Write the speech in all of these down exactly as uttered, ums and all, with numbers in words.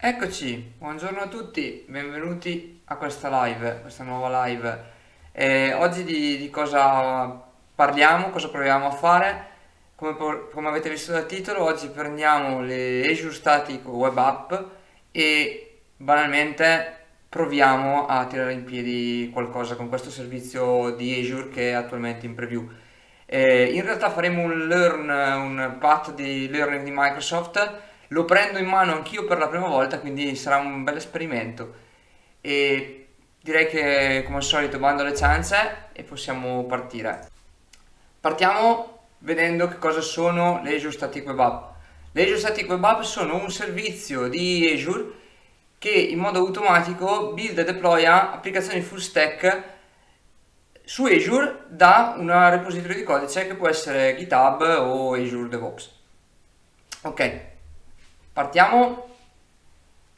Eccoci, buongiorno a tutti, benvenuti a questa live, questa nuova live. E oggi di, di cosa parliamo, cosa proviamo a fare? Come, come avete visto dal titolo, oggi prendiamo le Azure Static Web App e banalmente proviamo a tirare in piedi qualcosa con questo servizio di Azure che è attualmente in preview. E in realtà faremo un learn, un path di learning di Microsoft. Lo prendo in mano anch'io per la prima volta, quindi sarà un bel esperimento. E direi che, come al solito, bando alle ciance e possiamo partire. Partiamo vedendo che cosa sono le Azure Static Web App. Le Azure Static Web App sono un servizio di Azure che in modo automatico build e deploya applicazioni full stack su Azure da una repository di codice che può essere GitHub o Azure DevOps. Ok. Partiamo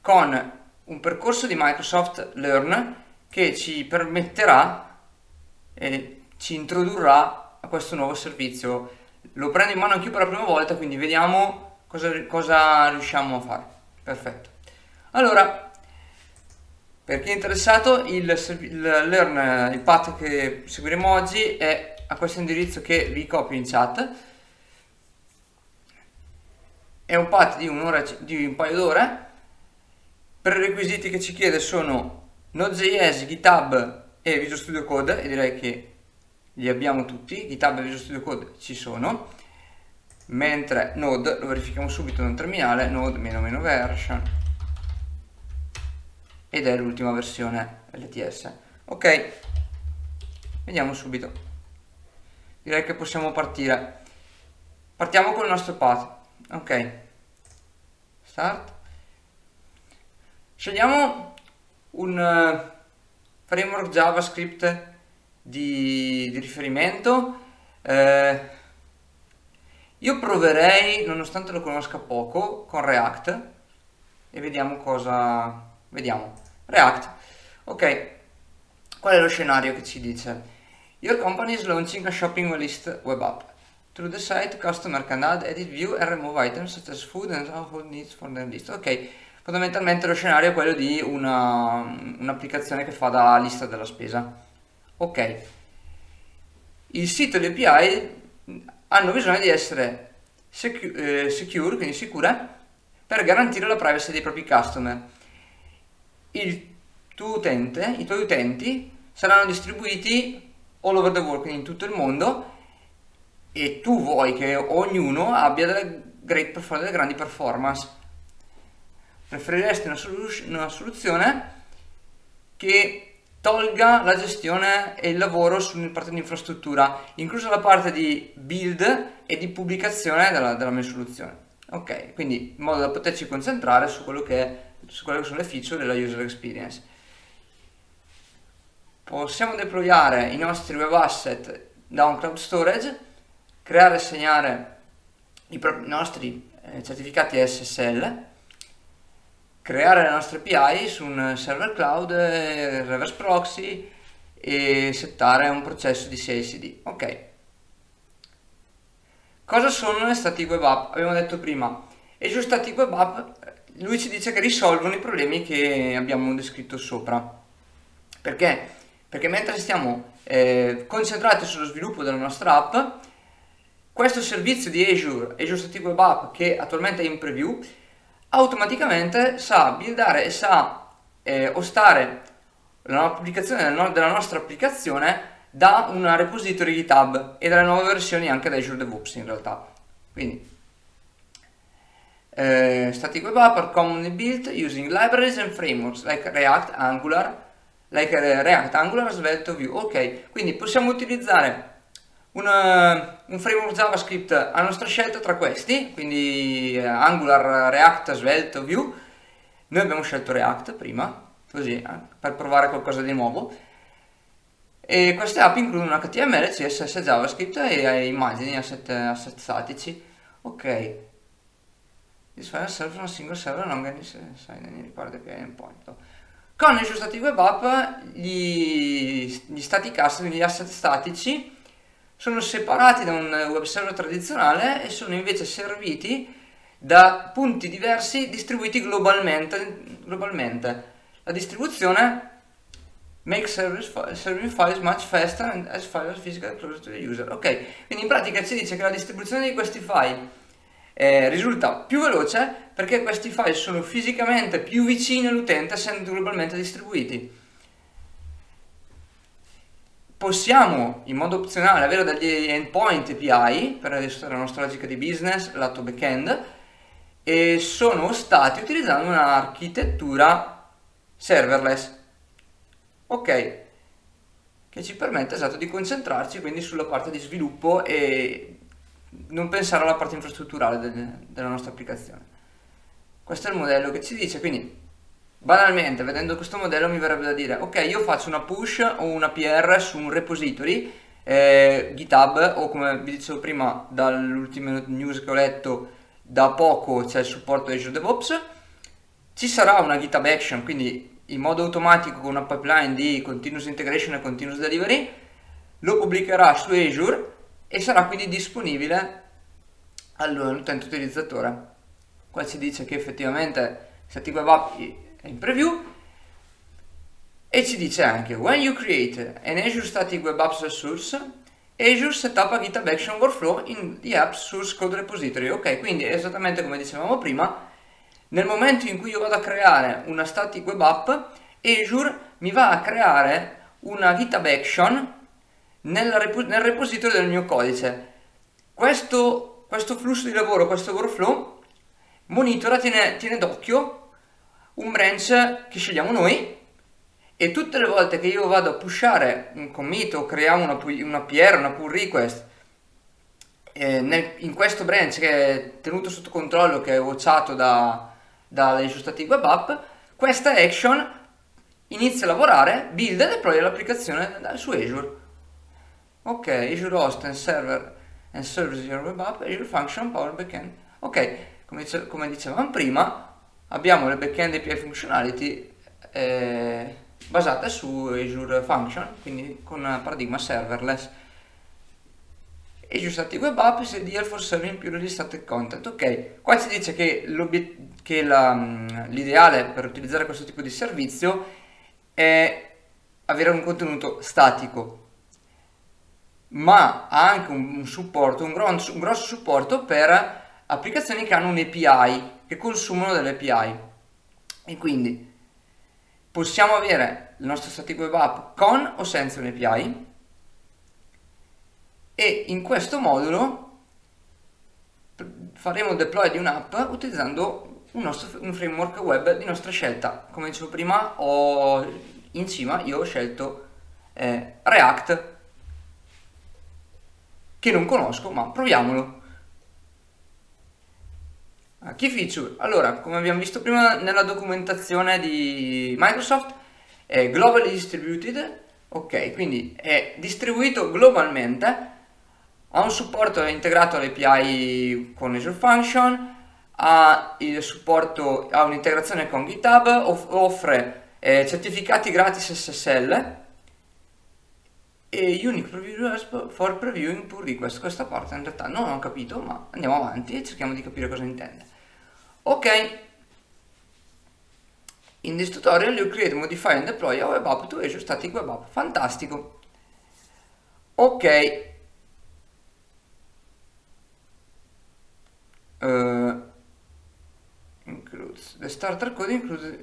con un percorso di Microsoft Learn che ci permetterà e ci introdurrà a questo nuovo servizio. Lo prendo in mano anch'io per la prima volta, quindi vediamo cosa, cosa riusciamo a fare. Perfetto. Allora, per chi è interessato, il, il Learn, il path che seguiremo oggi è a questo indirizzo che vi copio in chat. È un path di, di un paio d'ore. Per i requisiti che ci chiede sono Node.js, GitHub e Visual Studio Code, e direi che li abbiamo tutti. GitHub e Visual Studio Code ci sono, mentre Node lo verifichiamo subito nel terminale, Node "-version", ed è l'ultima versione L T S. Ok, vediamo subito. Direi che possiamo partire. Partiamo con il nostro path. Ok, start. Scegliamo un framework JavaScript di, di riferimento. Eh, io proverei, nonostante lo conosca poco, con React e vediamo cosa vediamo. React. Ok, qual è lo scenario che ci dice? Your company is launching a shopping list web app. Through the site, customer can add, edit, view and remove items such as food and household needs from their list. Ok, fondamentalmente lo scenario è quello di un'applicazione che fa da lista della spesa. Ok, il sito e le A P I hanno bisogno di essere secure, eh, secure, quindi sicure, per garantire la privacy dei propri customer. Il tuo utente, i tuoi utenti saranno distribuiti all over the world, quindi in tutto il mondo, e tu vuoi che ognuno abbia delle, great delle grandi performance. Preferiresti una, solu una soluzione che tolga la gestione e il lavoro sulla parte di infrastruttura, inclusa la parte di build e di pubblicazione della, della mia soluzione. Ok, quindi in modo da poterci concentrare su quello che è, su quelle che sono le feature della user experience. Possiamo deployare i nostri web asset da un cloud storage, creare e segnare i nostri certificati S S L, creare le nostre A P I su un server cloud, reverse proxy e settare un processo di C I C D. Ok, cosa sono le Static Web App? Abbiamo detto prima, Azure Static Web App, lui ci dice che risolvono i problemi che abbiamo descritto sopra. Perché? Perché mentre stiamo eh, concentrati sullo sviluppo della nostra app, questo servizio di Azure, Azure Static Web App, che attualmente è in preview, automaticamente sa buildare e sa eh, ostare l'applicazione della nostra applicazione da una repository GitHub e dalle nuove versioni anche da Azure DevOps in realtà. Quindi, eh, Static Web App are commonly built using libraries and frameworks like React, Angular, like React, Angular, Svelte, Vue. Ok, quindi possiamo utilizzare Una, un framework JavaScript a nostra scelta tra questi, quindi Angular, React, Svelte, Vue. Noi abbiamo scelto React prima, così per provare qualcosa di nuovo. E queste app includono H T M L, C S S, JavaScript e immagini, asset, asset statici. Ok, this file serves on a single server, non can sign any required A P I endpoint. Con Azure Static Web App gli, gli static asset, gli asset statici sono separati da un web server tradizionale e sono invece serviti da punti diversi distribuiti globalmente. globalmente. La distribuzione make service fi serving files much faster and as files physically closer to the user. Ok, quindi in pratica ci dice che la distribuzione di questi file eh, risulta più veloce perché questi file sono fisicamente più vicini all'utente essendo globalmente distribuiti. Possiamo in modo opzionale avere degli endpoint A P I per la nostra logica di business lato backend, e sono stati utilizzando un'architettura serverless, ok, che ci permette esatto di concentrarci quindi sulla parte di sviluppo e non pensare alla parte infrastrutturale del, della nostra applicazione. Questo è il modello che ci dice, quindi banalmente vedendo questo modello mi verrebbe da dire ok, io faccio una push o una P R su un repository eh, GitHub, o come vi dicevo prima dall'ultima news che ho letto da poco c'è il supporto Azure DevOps, ci sarà una GitHub Action, quindi in modo automatico con una pipeline di continuous integration e continuous delivery lo pubblicherà su Azure e sarà quindi disponibile all'utente utilizzatore. Qua ci dice che effettivamente Static Web App è in preview e ci dice anche when you create an Azure Static Web Apps resource, Azure set up a GitHub Action workflow in the app source code repository. Ok, quindi esattamente come dicevamo prima, nel momento in cui io vado a creare una static web app, Azure mi va a creare una GitHub Action nel, repo nel repository del mio codice. Questo, questo flusso di lavoro, questo workflow, monitora, tiene, tiene d'occhio un branch che scegliamo noi, e tutte le volte che io vado a pushare un commit o creiamo una, una P R, una pull request, eh, nel, in questo branch che è tenuto sotto controllo, che è vocato da... dalle Static Web App, questa action inizia a lavorare, build e deploy l'applicazione su Azure. Ok, Azure Host and Server and Service Your Web App, Azure Function, Power Backend. Ok, come, dice, come dicevamo prima, abbiamo le backend A P I functionality eh, basate su Azure Function, quindi con paradigma serverless. Azure Static Web App is ideal for serving purely static content. Ok, qua ci dice che l'ideale per utilizzare questo tipo di servizio è avere un contenuto statico, ma ha anche un, un supporto, un, gros, un grosso supporto per applicazioni che hanno un A P I, che consumano delle A P I, e quindi possiamo avere il nostro Static Web App con o senza un A P I. E in questo modulo faremo il deploy di un'app utilizzando un, nostro, un framework web di nostra scelta. Come dicevo prima, ho, in cima io ho scelto eh, React, che non conosco, ma proviamolo. Key feature. Allora, come abbiamo visto prima nella documentazione di Microsoft, è globally distributed. Ok, quindi è distribuito globalmente, ha un supporto integrato all'A P I con Azure Function, ha, il supporto, ha un'integrazione con GitHub, off offre eh, certificati gratis S S L e unique preview for previewing pull request. Questa parte in realtà non ho capito, ma andiamo avanti e cerchiamo di capire cosa intende. Ok, in this tutorial you create, modify and deploy a web app to Azure Static Web App. Fantastico. Ok, Uh, includes the starter code includes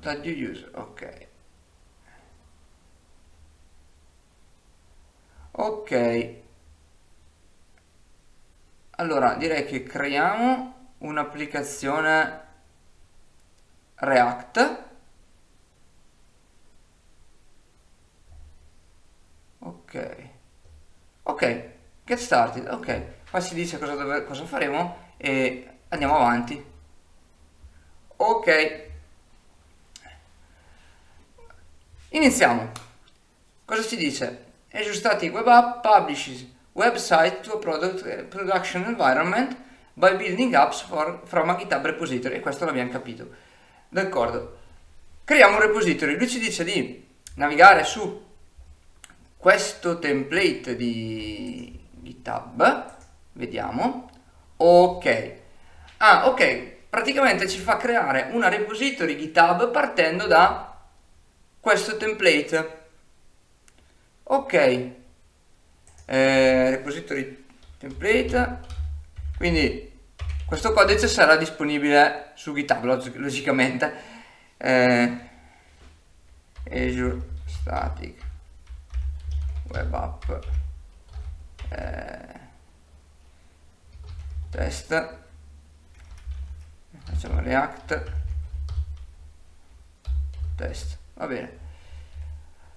that you use. Ok, ok, allora direi che creiamo un'applicazione React. Ok, ok, get started. Ok, qua si dice cosa, dove, cosa faremo e andiamo avanti. Ok, iniziamo. Cosa ci dice? Azure Static Web App publishes website to a product, production environment by building apps for, from a GitHub repository. E questo l'abbiamo capito, d'accordo. Creiamo un repository, lui ci dice di navigare su questo template di GitHub, vediamo. Ok, Ah, ok, praticamente ci fa creare una repository GitHub partendo da questo template. Ok, eh, repository template, quindi questo codice sarà disponibile su GitHub log logicamente. Eh, Azure Static Web App eh, test, facciamo React test, va bene,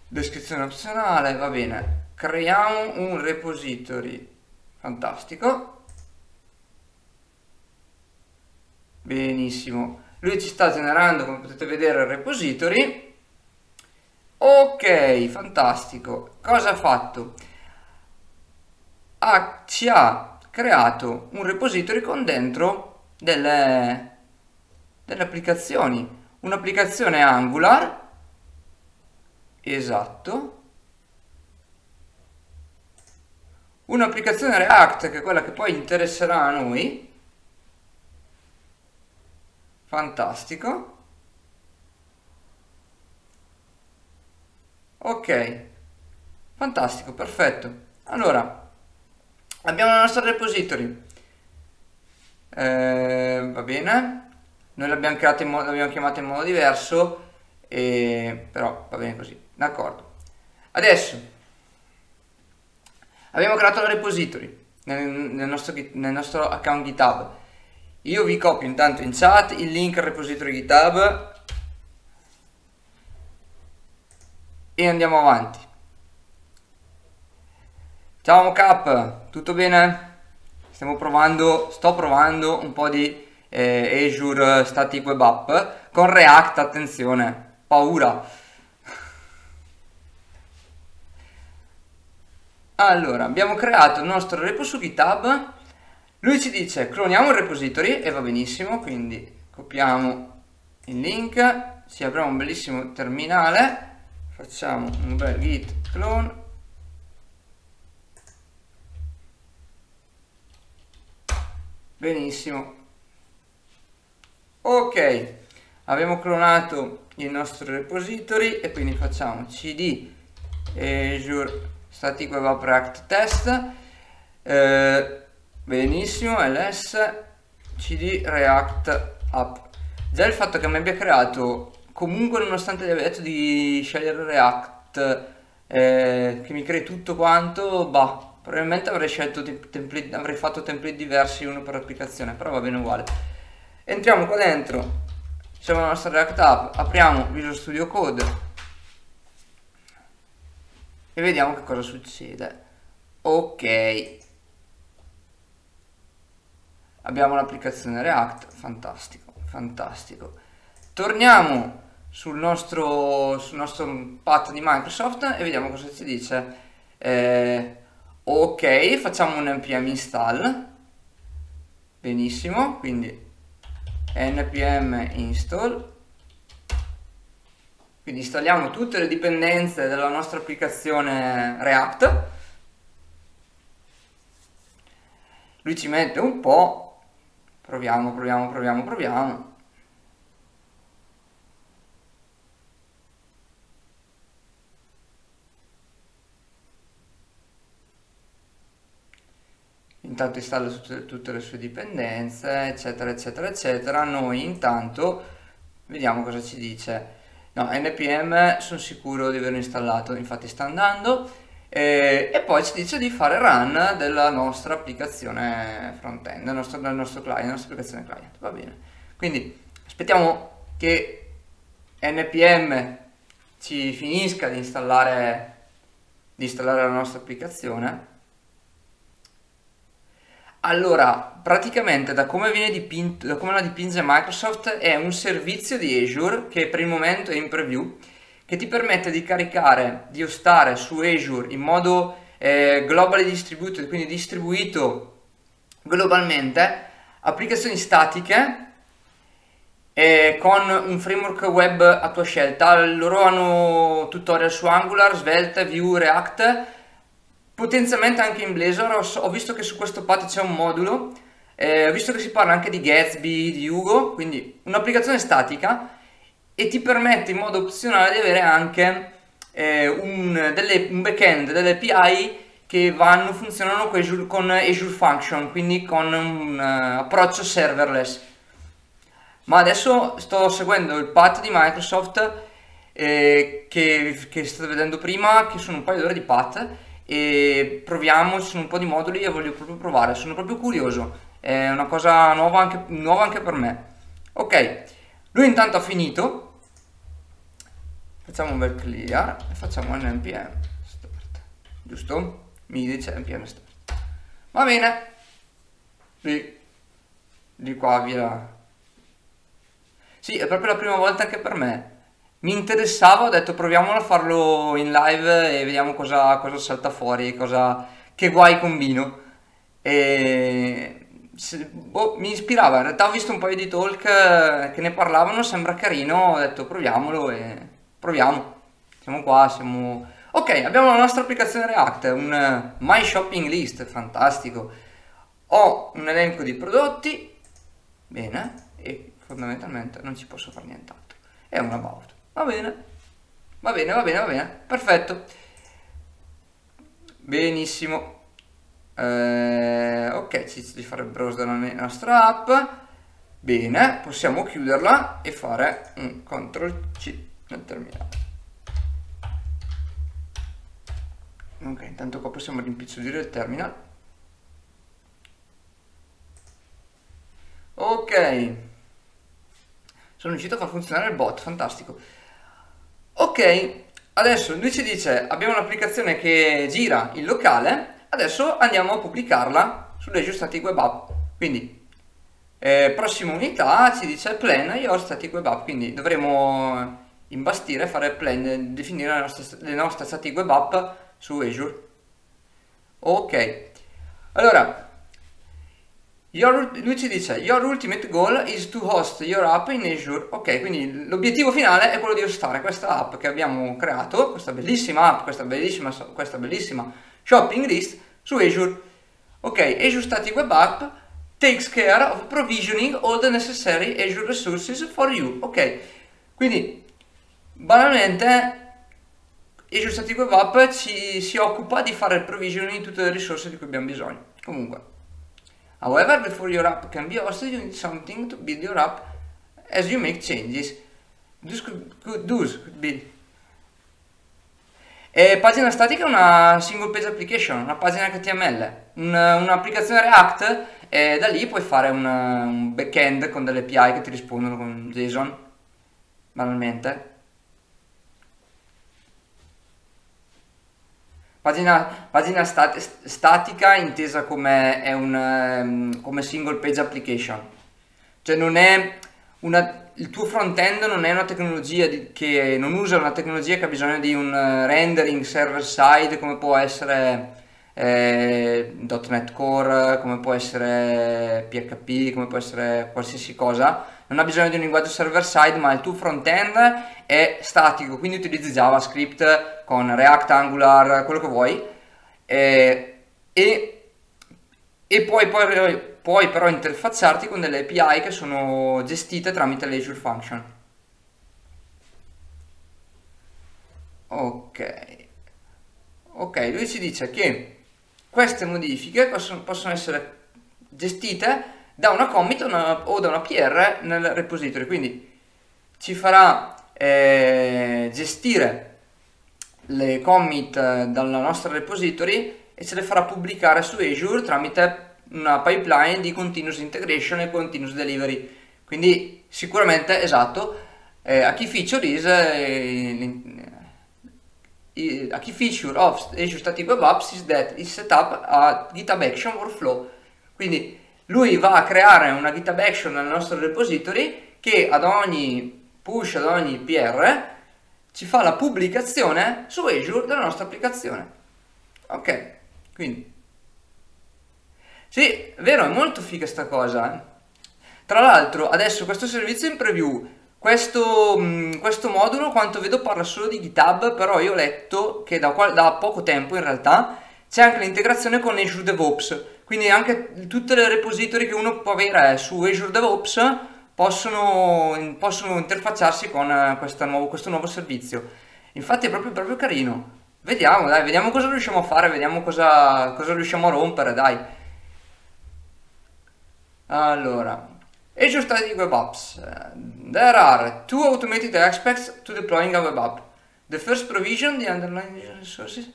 descrizione opzionale, va bene, creiamo un repository, fantastico, benissimo, lui ci sta generando, come potete vedere, il repository. Ok, fantastico, cosa ha fatto? Ha, ci ha creato un repository con dentro delle, delle applicazioni, un'applicazione Angular, esatto, un'applicazione React che è quella che poi interesserà a noi, fantastico. Ok, fantastico, perfetto. Allora, abbiamo la nostra repository, eh, va bene, noi l'abbiamo creata in modo, l'abbiamo chiamata in modo diverso, eh, però va bene così, d'accordo. Adesso abbiamo creato la repository nel, nel, nostro, nel nostro account GitHub. Io vi copio intanto in chat il link al repository GitHub e andiamo avanti. Ciao Cap, tutto bene? Stiamo provando, sto provando un po' di eh, Azure Static Web App con React, attenzione, paura. Allora, abbiamo creato il nostro repo su GitHub, lui ci dice cloniamo il repository e va benissimo, quindi copiamo il link, ci apriamo un bellissimo terminale, facciamo un bel git clone benissimo. Ok, abbiamo clonato il nostro repository e quindi facciamo cd Azure Static Web App React Test, eh, benissimo, ls cd React App. Già il fatto che mi abbia creato, comunque nonostante gli abbia detto di scegliere React, eh, che mi crei tutto quanto, bah, probabilmente avrei scelto template, avrei fatto template diversi uno per applicazione, però va bene uguale. Entriamo qua dentro, siamo alla nostra React App, apriamo Visual Studio Code e vediamo che cosa succede. Ok, abbiamo l'applicazione React, fantastico, fantastico. Torniamo sul nostro, sul nostro path di Microsoft e vediamo cosa ci dice. Eh, ok, facciamo un npm install, benissimo, quindi npm install, quindi installiamo tutte le dipendenze della nostra applicazione React. Lui ci mette un po', proviamo, proviamo, proviamo, proviamo. Intanto installa tutte le sue dipendenze, eccetera, eccetera, eccetera. Noi intanto vediamo cosa ci dice. No, npm sono sicuro di averlo installato, infatti sta andando. E, e poi ci dice di fare run della nostra applicazione front-end, del nostro, del nostro client, della nostra applicazione client. Va bene. Quindi aspettiamo che npm ci finisca di installare, di installare la nostra applicazione. Allora, praticamente da come viene dipinto, da come la dipinge Microsoft, è un servizio di Azure che per il momento è in preview, che ti permette di caricare, di hostare su Azure in modo eh, globally distributed, quindi distribuito globalmente, applicazioni statiche eh, con un framework web a tua scelta. Loro hanno tutorial su Angular, Svelte, Vue, React, potenzialmente anche in Blazor. Ho visto che su questo path c'è un modulo Eh, ho visto che si parla anche di Gatsby, di Hugo, quindi un'applicazione statica, e ti permette in modo opzionale di avere anche eh, un, delle, un backend, delle A P I che vanno, funzionano con Azure, con Azure Function, quindi con un uh, approccio serverless. Ma adesso sto seguendo il path di Microsoft eh, che, che state vedendo prima, che sono un paio d'ore di path, e proviamo, ci sono un po' di moduli e voglio proprio provare, sono proprio curioso, è una cosa nuova anche, nuova anche per me. Ok, lui intanto ha finito, facciamo un bel clear e facciamo un npm start, giusto? Mi dice npm start, va bene, di, di qua via. Sì, è proprio la prima volta anche per me, mi interessava, ho detto proviamolo a farlo in live e vediamo cosa, cosa salta fuori, cosa, che guai combino, e se, boh, mi ispirava, in realtà ho visto un paio di talk che ne parlavano, sembra carino, ho detto proviamolo e proviamo, siamo qua, siamo... Ok, abbiamo la nostra applicazione React, un My Shopping List, fantastico, ho un elenco di prodotti, bene, e fondamentalmente non ci posso fare nient'altro, è un about, va bene, va bene, va bene, va bene, perfetto, benissimo, eh, ok, ci di fare browse della nostra app, bene, possiamo chiuderla e fare un control C nel terminale. Ok, intanto qua possiamo rimpicciolire il terminal. Ok, sono riuscito a far funzionare il bot, fantastico. Ok, adesso lui ci dice abbiamo un'applicazione che gira in locale, adesso andiamo a pubblicarla sulle Azure Static Web App. Quindi eh, prossima unità ci dice plan your Static Web App, quindi dovremo imbastire, fare plan, definire la nostra, le nostre Static Web App su Azure. Ok, allora your, lui ci dice your ultimate goal is to host your app in Azure. Ok, quindi l'obiettivo finale è quello di hostare questa app che abbiamo creato, questa bellissima app, questa bellissima, questa bellissima shopping list su Azure. Ok, Azure Static Web App takes care of provisioning all the necessary Azure resources for you. Ok, quindi banalmente Azure Static Web App ci, si occupa di fare il provisioning di tutte le risorse di cui abbiamo bisogno. Comunque, however, before your app can be hosted, you need something to build your app as you make changes. This could, could, this could be. E pagina statica è una single page application, una pagina H T M L, un'applicazione React, e da lì puoi fare un, un backend con delle A P I che ti rispondono con JSON, banalmente. Pagina, pagina stat statica intesa come, è un, um, come single page application, cioè non è una, il tuo front-end non è una tecnologia di, che non usa una tecnologia che ha bisogno di un rendering server-side come può essere eh, dot net core, come può essere P H P, come può essere qualsiasi cosa, non ha bisogno di un linguaggio server-side, ma il tuo front-end è statico, quindi utilizzi JavaScript con React, Angular, quello che vuoi, eh, e, e puoi, puoi, puoi però interfacciarti con delle A P I che sono gestite tramite le Azure Function. Ok, ok, lui ci dice che queste modifiche possono, possono essere gestite da una commit una, o da una P R nel repository, quindi ci farà eh, gestire le commit dalla nostra repository e ce le farà pubblicare su Azure tramite una pipeline di continuous integration e continuous delivery, quindi sicuramente, esatto, eh, a key feature is eh, eh, a key feature of Azure Static Web Apps is that is set up a GitHub Action workflow, quindi lui va a creare una GitHub Action nel nostro repository che ad ogni push, ad ogni P R ci fa la pubblicazione su Azure della nostra applicazione. Ok, quindi sì, è vero, è molto figa sta cosa, eh? Tra l'altro adesso questo servizio è in preview, questo, mh, questo modulo quanto vedo parla solo di GitHub, però io ho letto che da, da poco tempo in realtà c'è anche l'integrazione con Azure DevOps, Quindi anche tutte le repository che uno può avere su Azure DevOps possono, possono interfacciarsi con questa nuovo, questo nuovo servizio. Infatti è proprio, proprio carino. Vediamo, dai, vediamo cosa riusciamo a fare, vediamo cosa, cosa riusciamo a rompere, dai. Allora, Azure Static Web Apps. There are two automated aspects to deploying a web app. The first provision, the underlying resources.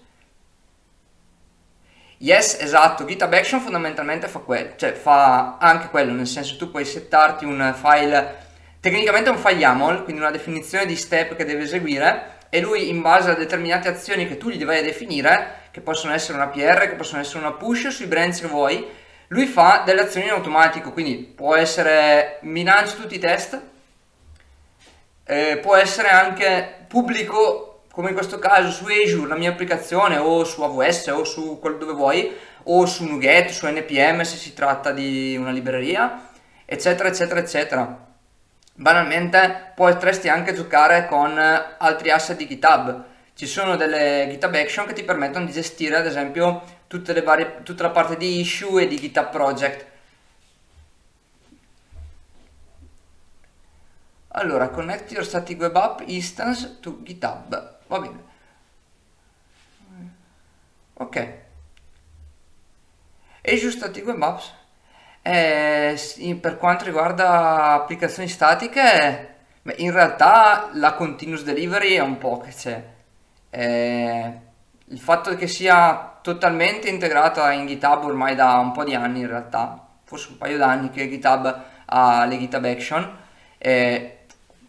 Yes, esatto, GitHub Action fondamentalmente fa quello, cioè fa anche quello, nel senso tu puoi settarti un file, tecnicamente è un file YAML, quindi una definizione di step che deve eseguire, e lui in base a determinate azioni che tu gli vai a definire, che possono essere una P R, che possono essere una push sui branch che vuoi, lui fa delle azioni in automatico, quindi può essere mi lancio tutti i test, eh, può essere anche pubblico, come in questo caso su Azure, la mia applicazione, o su A W S, o su quello dove vuoi, o su NuGet, su N P M se si tratta di una libreria, eccetera, eccetera, eccetera. Banalmente potresti anche giocare con altri asset di GitHub. Ci sono delle GitHub Action che ti permettono di gestire ad esempio tutte le varie, tutta la parte di issue e di GitHub Project. Allora, connect your static web app instance to GitHub, va bene, ok. Azure Static Web Apps. Eh, per quanto riguarda applicazioni statiche, beh, in realtà la continuous delivery è un po' che c'è, eh, il fatto che sia totalmente integrata in GitHub ormai da un po' di anni, in realtà forse un paio d'anni che GitHub ha le GitHub Action. eh,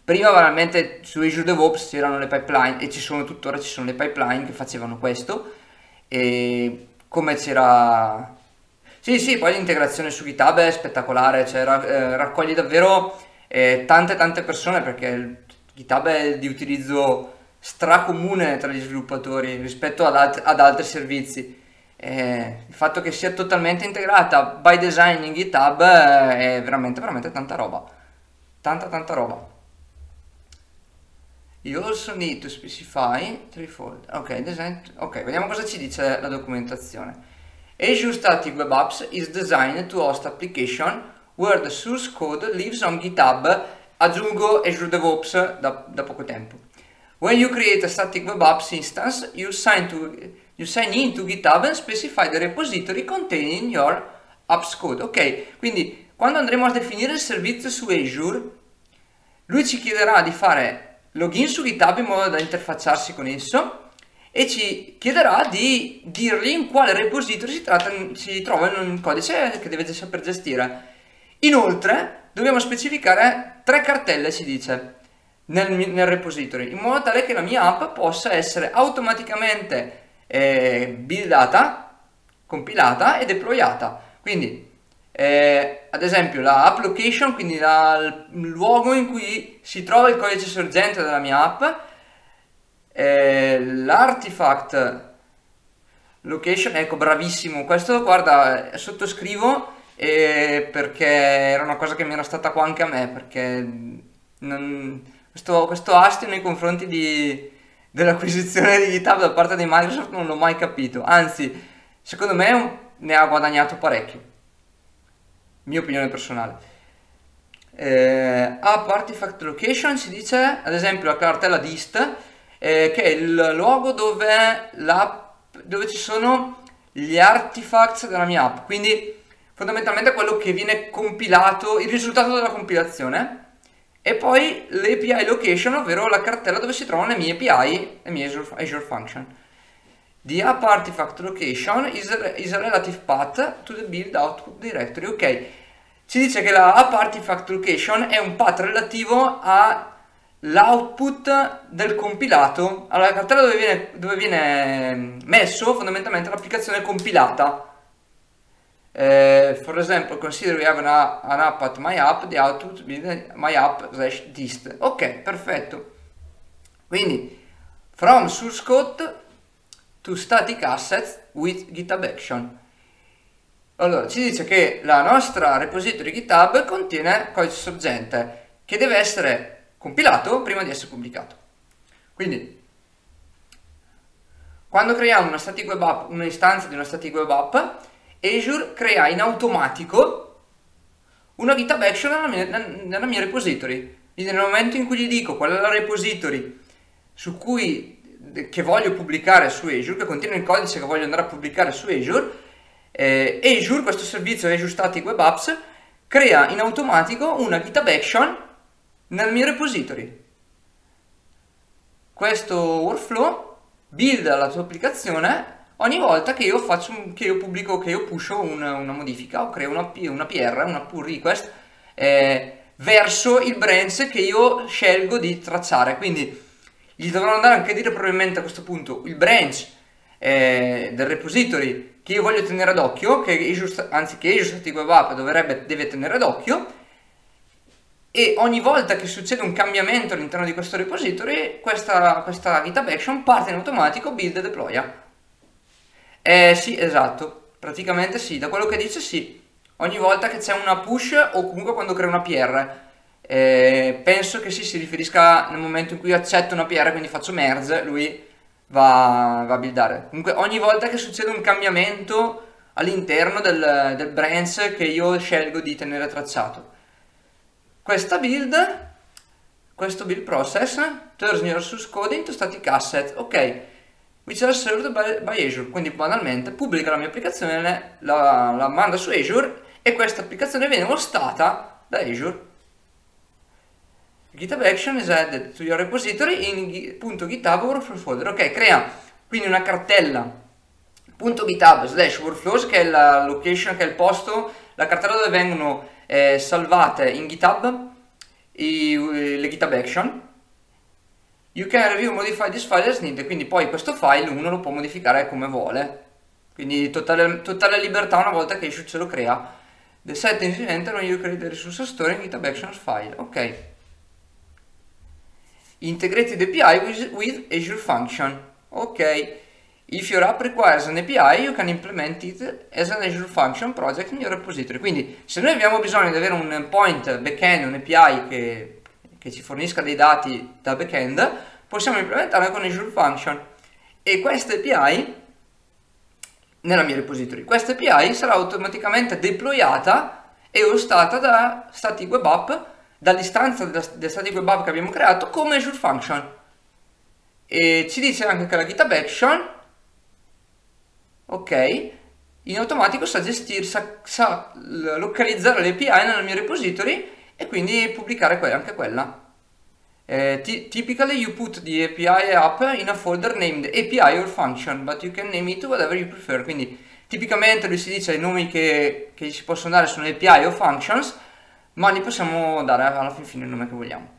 prima veramente su Azure DevOps c'erano le pipeline, e ci sono tuttora, ci sono le pipeline che facevano questo, e come c'era... Sì, sì, poi l'integrazione su GitHub è spettacolare, cioè eh, raccoglie davvero eh, tante tante persone, perché GitHub è di utilizzo stracomune tra gli sviluppatori rispetto ad, alt ad altri servizi. Eh, il fatto che sia totalmente integrata by design in GitHub eh, è veramente veramente tanta roba, tanta tanta roba. You also need to specify three fold. Ok, design. Ok, vediamo cosa ci dice la documentazione. Azure Static Web Apps is designed to host application where the source code lives on GitHub. Aggiungo Azure DevOps da, da poco tempo. When you create a static web apps instance, you sign, to, you sign in to GitHub and specify the repository containing your apps code. Ok, quindi quando andremo a definire il servizio su Azure, lui ci chiederà di fare login su GitHub in modo da interfacciarsi con esso, e ci chiederà di dirgli in quale repository si, tratta, si trova il codice che deve saper gestire. Inoltre dobbiamo specificare tre cartelle, si dice, nel, nel repository, in modo tale che la mia app possa essere automaticamente eh, buildata, compilata e deployata. Quindi eh, ad esempio la app location, quindi la, il luogo in cui si trova il codice sorgente della mia app, l'artifact location, ecco, bravissimo, questo guarda sottoscrivo, eh, perché era una cosa che mi era stata qua anche a me, perché non, questo, questo astio nei confronti di, dell'acquisizione di GitHub da parte di Microsoft non l'ho mai capito, anzi secondo me ne ha guadagnato parecchio, mia opinione personale. eh, app artifact location, si dice ad esempio la cartella dist, Eh, che è il luogo dove, la, dove ci sono gli artifacts della mia app, quindi fondamentalmente quello che viene compilato, il risultato della compilazione, e poi l'A P I location, ovvero la cartella dove si trovano le mie A P I, le mie Azure, Azure Function. The app artifact location is a, is a relative path to the build output directory. Ok, ci dice che la app artifact location è un path relativo a l'output del compilato, alla cartella dove viene, dove viene messo fondamentalmente l'applicazione compilata. Eh, for example, consider we have an, an app at my app, the output is my app slash dist. Ok, perfetto. Quindi, from source code to static assets with GitHub Action. Allora, ci dice che la nostra repository GitHub contiene codice sorgente che deve essere compilato prima di essere pubblicato. Quindi quando creiamo una static web app, un'istanza di una static web app, Azure crea in automatico una GitHub action nella mia, nella mia repository. Quindi nel momento in cui gli dico qual è la repository su cui che voglio pubblicare su Azure, che contiene il codice che voglio andare a pubblicare su Azure, eh, Azure, questo servizio Azure Static Web Apps, crea in automatico una GitHub Action nel mio repository. Questo workflow builda la tua applicazione ogni volta che io faccio un, che io pubblico, che io pusho una, una modifica o creo una, una P R, una pull request, eh, verso il branch che io scelgo di tracciare. Quindi gli dovrò andare anche a dire probabilmente a questo punto il branch eh, del repository che io voglio tenere ad occhio, che Azure, anzi che Azure Static Web App dovrebbe, deve tenere ad occhio, e ogni volta che succede un cambiamento all'interno di questo repository, questa, questa GitHub Action parte in automatico, build e deploya. Eh sì, esatto, praticamente sì, da quello che dice sì, ogni volta che c'è una push o comunque quando creo una P R. Eh, penso che sì, si riferisca nel momento in cui accetto una P R, quindi faccio merge, lui va, va a buildare. Comunque ogni volta che succede un cambiamento all'interno del, del branch che io scelgo di tenere tracciato, questa build, questo build process turns your source code into static asset, ok, which are served by, by Azure. Quindi banalmente pubblica la mia applicazione, la, la manda su Azure e questa applicazione viene hostata da Azure. GitHub Action is added to your repository in .github workflow folder. Ok, crea quindi una cartella .github slash workflows, che è la location, che è il posto, la cartella dove vengono eh, salvate in GitHub i, le GitHub Action. You can review modify this file as needed, quindi poi questo file uno lo può modificare come vuole, quindi totale, totale libertà una volta che Azure ce lo crea. The settings enter when you create the resource store in GitHub Actions file. Ok. Integrated A P I with Azure Function. Ok, if your app requires an A P I, you can implement it as an Azure Function project in your repository. Quindi se noi abbiamo bisogno di avere un endpoint backend, un A P I che, che ci fornisca dei dati da backend, possiamo implementarla con Azure Function. E questa A P I, nella mia repository, questa A P I sarà automaticamente deployata e hostata da Static Web App, dall'istanza del Static Web App che abbiamo creato, come Azure Function. E ci dice anche che la GitHub Action, ok, in automatico sa gestire, sa, sa localizzare le A P I nel mio repository e quindi pubblicare que anche quella. Eh, typically you put the A P I app in a folder named A P I or Function, but you can name it whatever you prefer. Quindi tipicamente lui si dice i nomi che, che si possono dare sono A P I o Functions, ma li possiamo dare alla fin fine il nome che vogliamo.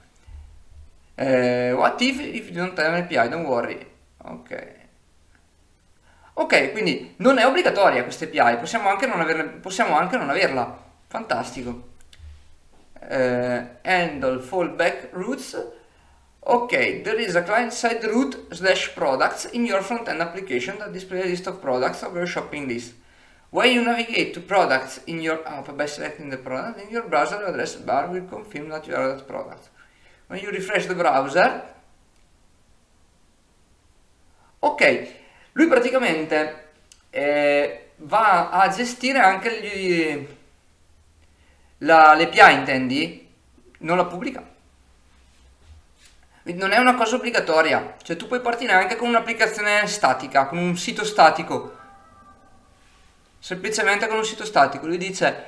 Eh, what if, if you don't have an A P I, don't worry. Ok, ok, quindi non è obbligatoria questa A P I, possiamo anche non averla, possiamo anche non averla. Fantastico. Eh, handle fallback routes. Ok, there is a client side route slash products in your front end application that displays a list of products of your shopping list. When you navigate to products in your app by selecting the product in your browser, the address bar will confirm that you are that product. When you refresh the browser. Ok, lui praticamente eh, va a gestire anche gli, la, l'A P I, intendi? Non la pubblica. Non è una cosa obbligatoria, cioè tu puoi partire anche con un'applicazione statica, con un sito statico. Semplicemente con un sito statico, lui dice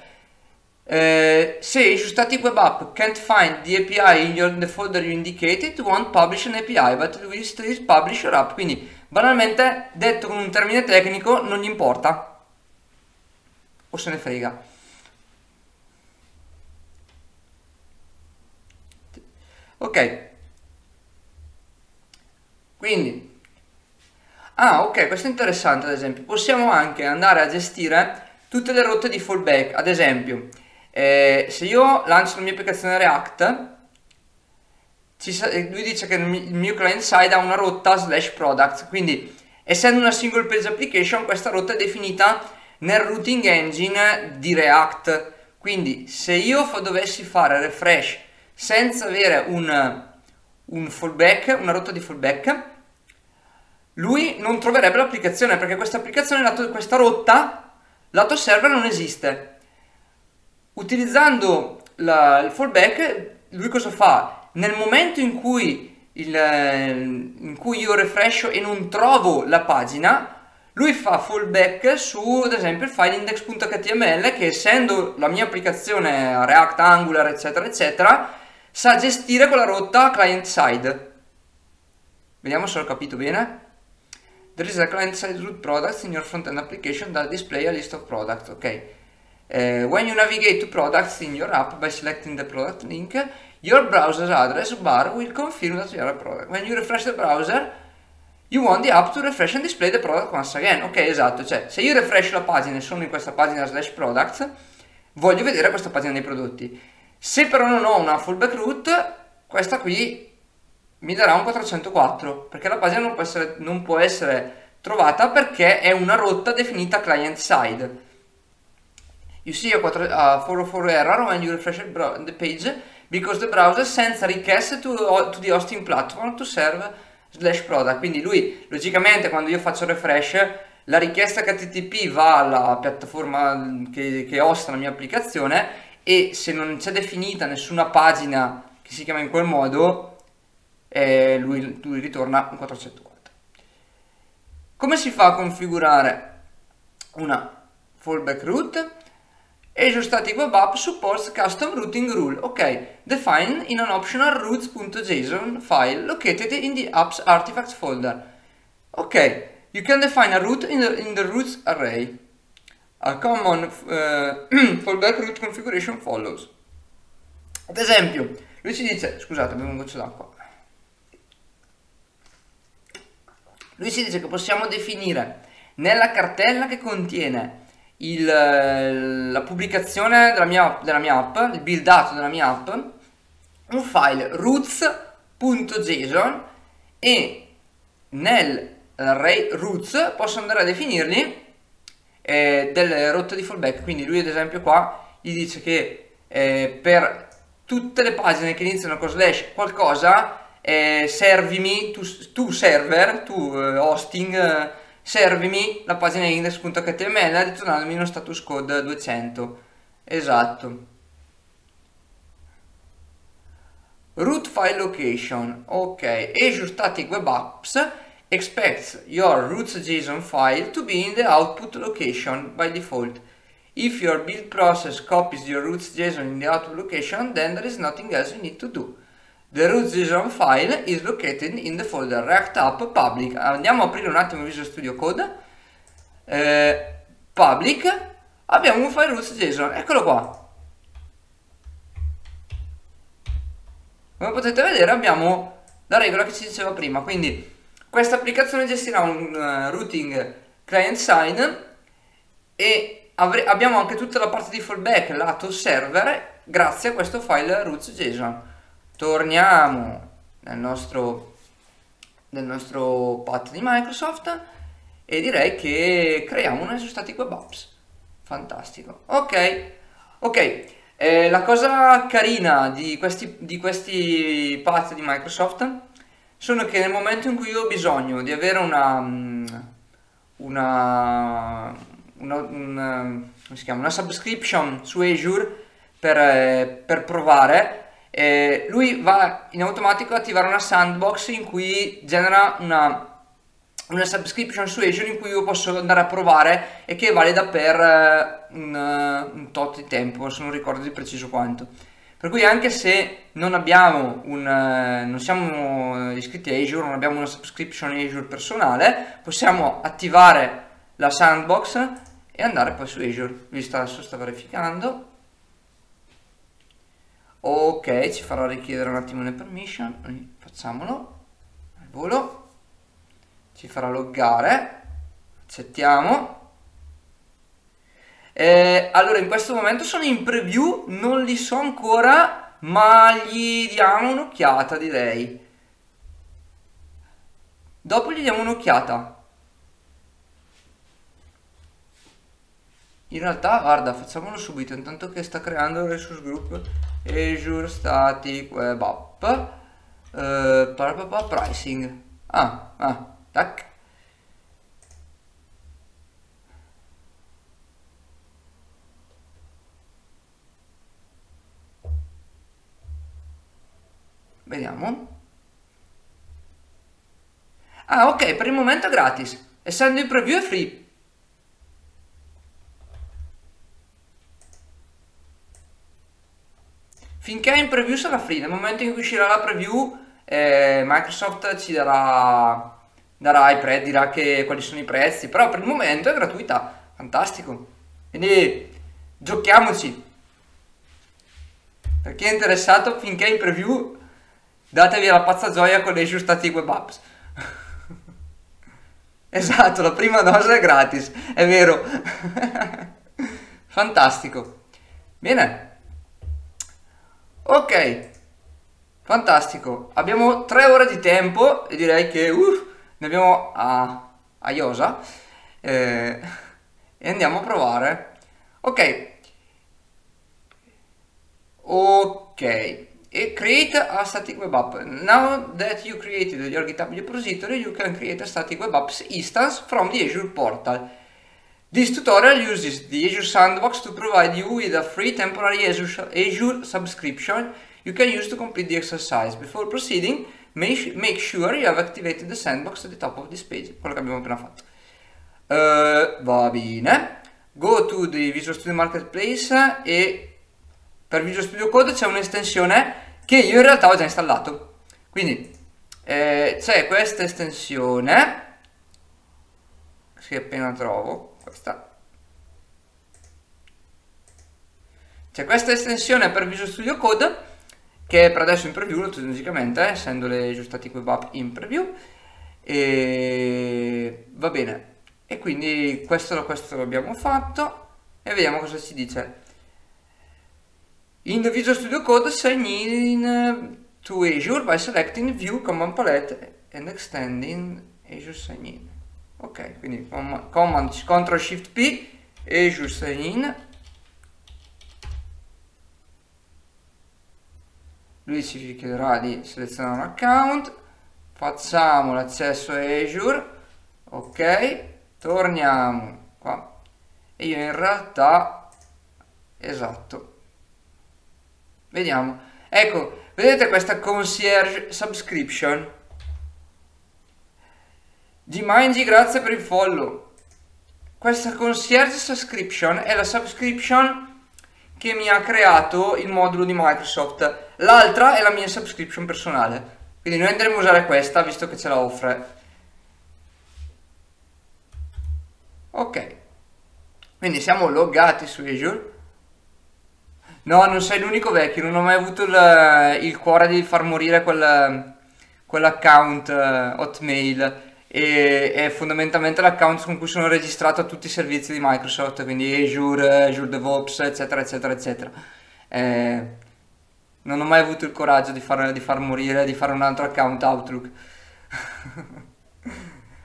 eh, se Azure Static Web App can't find the A P I in your, the folder you indicated, it won't publish an A P I, but it will still publish your app. Quindi banalmente, detto con un termine tecnico, non gli importa o se ne frega. Ok, quindi ah ok, questo è interessante. Ad esempio possiamo anche andare a gestire tutte le rotte di fallback. Ad esempio eh, se io lancio la mia applicazione React, ci, lui dice che il mio client side ha una rotta slash products, quindi essendo una single page application questa rotta è definita nel routing engine di React. Quindi se io dovessi fare refresh senza avere un, un fallback, una rotta di fallback, lui non troverebbe l'applicazione, perché questa applicazione, questa rotta lato server non esiste. Utilizzando la, il fallback, lui cosa fa? Nel momento in cui, il, in cui io refrescio e non trovo la pagina, lui fa fallback su, ad esempio, il file index.html che, essendo la mia applicazione React, Angular, eccetera, eccetera, sa gestire quella rotta client-side. Vediamo se ho capito bene. There is a client-side root products in your front-end application that display a list of products. Ok. Uh, when you navigate to products in your app by selecting the product link, your browser's address bar will confirm that you are a product. When you refresh the browser, you want the app to refresh and display the product once again. Ok, esatto, cioè se io refresh la pagina e sono in questa pagina slash products, voglio vedere questa pagina dei prodotti. Se però non ho una fallback root, questa qui mi darà un quattrocentoquattro, perché la pagina non può essere, non può essere trovata perché è una rotta definita client side. You see a four oh four error when you refresh the page because the browser sends a request to, to the hosting platform to serve slash product. Quindi lui, logicamente, quando io faccio refresh, la richiesta H T T P va alla piattaforma che, che hosta la mia applicazione, e se non c'è definita nessuna pagina che si chiama in quel modo, eh, lui, lui ritorna un quattrocentoquattro. Come si fa a configurare una fallback root? Azure Static Web App supports custom routing rule. Ok, define in an optional routes.json file located in the app's artifacts folder. Ok, you can define a route in the, in the routes array. A common uh, fallback route configuration follows. Ad esempio, lui ci dice, scusate, abbiamo un goccio d'acqua. Lui ci dice che possiamo definire nella cartella che contiene Il, la pubblicazione della mia, della mia app, il buildato della mia app, un file roots.json, e nell'array roots posso andare a definirgli eh, delle rotte di fallback. Quindi lui, ad esempio, qua gli dice che eh, per tutte le pagine che iniziano con slash qualcosa, eh, servimi tu, tu server, tu eh, hosting, eh, servimi la pagina index.html ritornandomi uno status code duecento. Esatto. Root file location. Ok, Azure Static Web Apps expects your roots.json file to be in the output location by default. If your build process copies your roots.json in the output location, then there is nothing else you need to do. The root.json file is located in the folder React App Public. Andiamo a aprire un attimo Visual Studio Code. Eh, public. Abbiamo un file root.json. Eccolo qua. Come potete vedere, abbiamo la regola che ci diceva prima. Quindi questa applicazione gestirà un uh, routing client side, e abbiamo anche tutta la parte di fallback lato server grazie a questo file root.json. Torniamo nel nostro, nel nostro path di Microsoft, e direi che creiamo una Azure Static Web Apps. Fantastico. Ok, ok. Eh, la cosa carina di questi, di questi path di Microsoft sono che nel momento in cui io ho bisogno di avere una, una, una, una, come si chiama? Una subscription su Azure per, per provare, Eh, lui va in automatico ad attivare una sandbox in cui genera una, una subscription su Azure in cui io posso andare a provare, e che è valida per eh, un, un tot di tempo, se non ricordo di preciso quanto. Per cui, anche se non abbiamo un, eh, non siamo iscritti a Azure, non abbiamo una subscription Azure personale, possiamo attivare la sandbox e andare poi su Azure. Visto adesso sta verificando. Ok, ci farò richiedere un attimo le permission, facciamolo al volo, ci farà loggare, accettiamo. Eh, allora, in questo momento sono in preview, non li so ancora, ma gli diamo un'occhiata, direi. Dopo gli diamo un'occhiata. In realtà, guarda, facciamolo subito, intanto che sta creando il resource group Azure Static Web App. Uh, parapapa, pricing. Ah, ah, tac. vediamo. Ah, ok, per il momento è gratis, essendo in preview è free. Finché è in preview sarà free, nel momento in cui uscirà la preview eh, Microsoft ci darà, darà i prezzi, dirà che, quali sono i prezzi, però per il momento è gratuita, fantastico. Quindi giochiamoci. Per chi è interessato, finché è in preview, datevi la pazza gioia con le Azure Static Web Apps. Esatto, la prima dose è gratis, è vero. Fantastico. Bene. Ok. Fantastico. Abbiamo tre ore di tempo e direi che uff, ne abbiamo a, a Iosa. Eh, e andiamo a provare. Ok. Ok, e create a static web app. Now that you created your GitHub repository, you can create a static web apps instance from the Azure portal. This tutorial uses the Azure Sandbox to provide you with a free temporary Azure, Azure subscription you can use to complete the exercise. Before proceeding, make, make sure you have activated the sandbox at the top of this page. Quello che abbiamo appena fatto. Uh, va bene. Go to the Visual Studio Marketplace e... per Visual Studio Code c'è un'estensione che io in realtà ho già installato. Quindi eh, c'è questa estensione che appena trovo, questa. C'è questa estensione per Visual Studio Code che per adesso in preview, logicamente, eh, essendo le Static Web App in preview. E va bene. E quindi questo, questo l'abbiamo fatto e vediamo cosa ci dice. In the Visual Studio Code, sign in to Azure by selecting View Command Palette and extending Azure Sign In. Ok, quindi Command control shift P, Azure Sign In. Lui ci chiederà di selezionare un account. Facciamo l'accesso a Azure. Ok, torniamo qua. E io in realtà, esatto. Vediamo, ecco, vedete questa concierge subscription. G-Mangi, grazie per il follow. Questa concierge subscription è la subscription che mi ha creato il modulo di Microsoft. L'altra è la mia subscription personale. Quindi noi andremo a usare questa visto che ce la offre. Ok, quindi siamo loggati su Azure. No, non sei l'unico vecchio, non ho mai avuto il, il cuore di far morire quel, quell'account uh, Hotmail. E è fondamentalmente l'account con cui sono registrato a tutti i servizi di Microsoft, quindi Azure, Azure DevOps, eccetera, eccetera, eccetera. Eh, non ho mai avuto il coraggio di far, di far morire, di fare un altro account Outlook.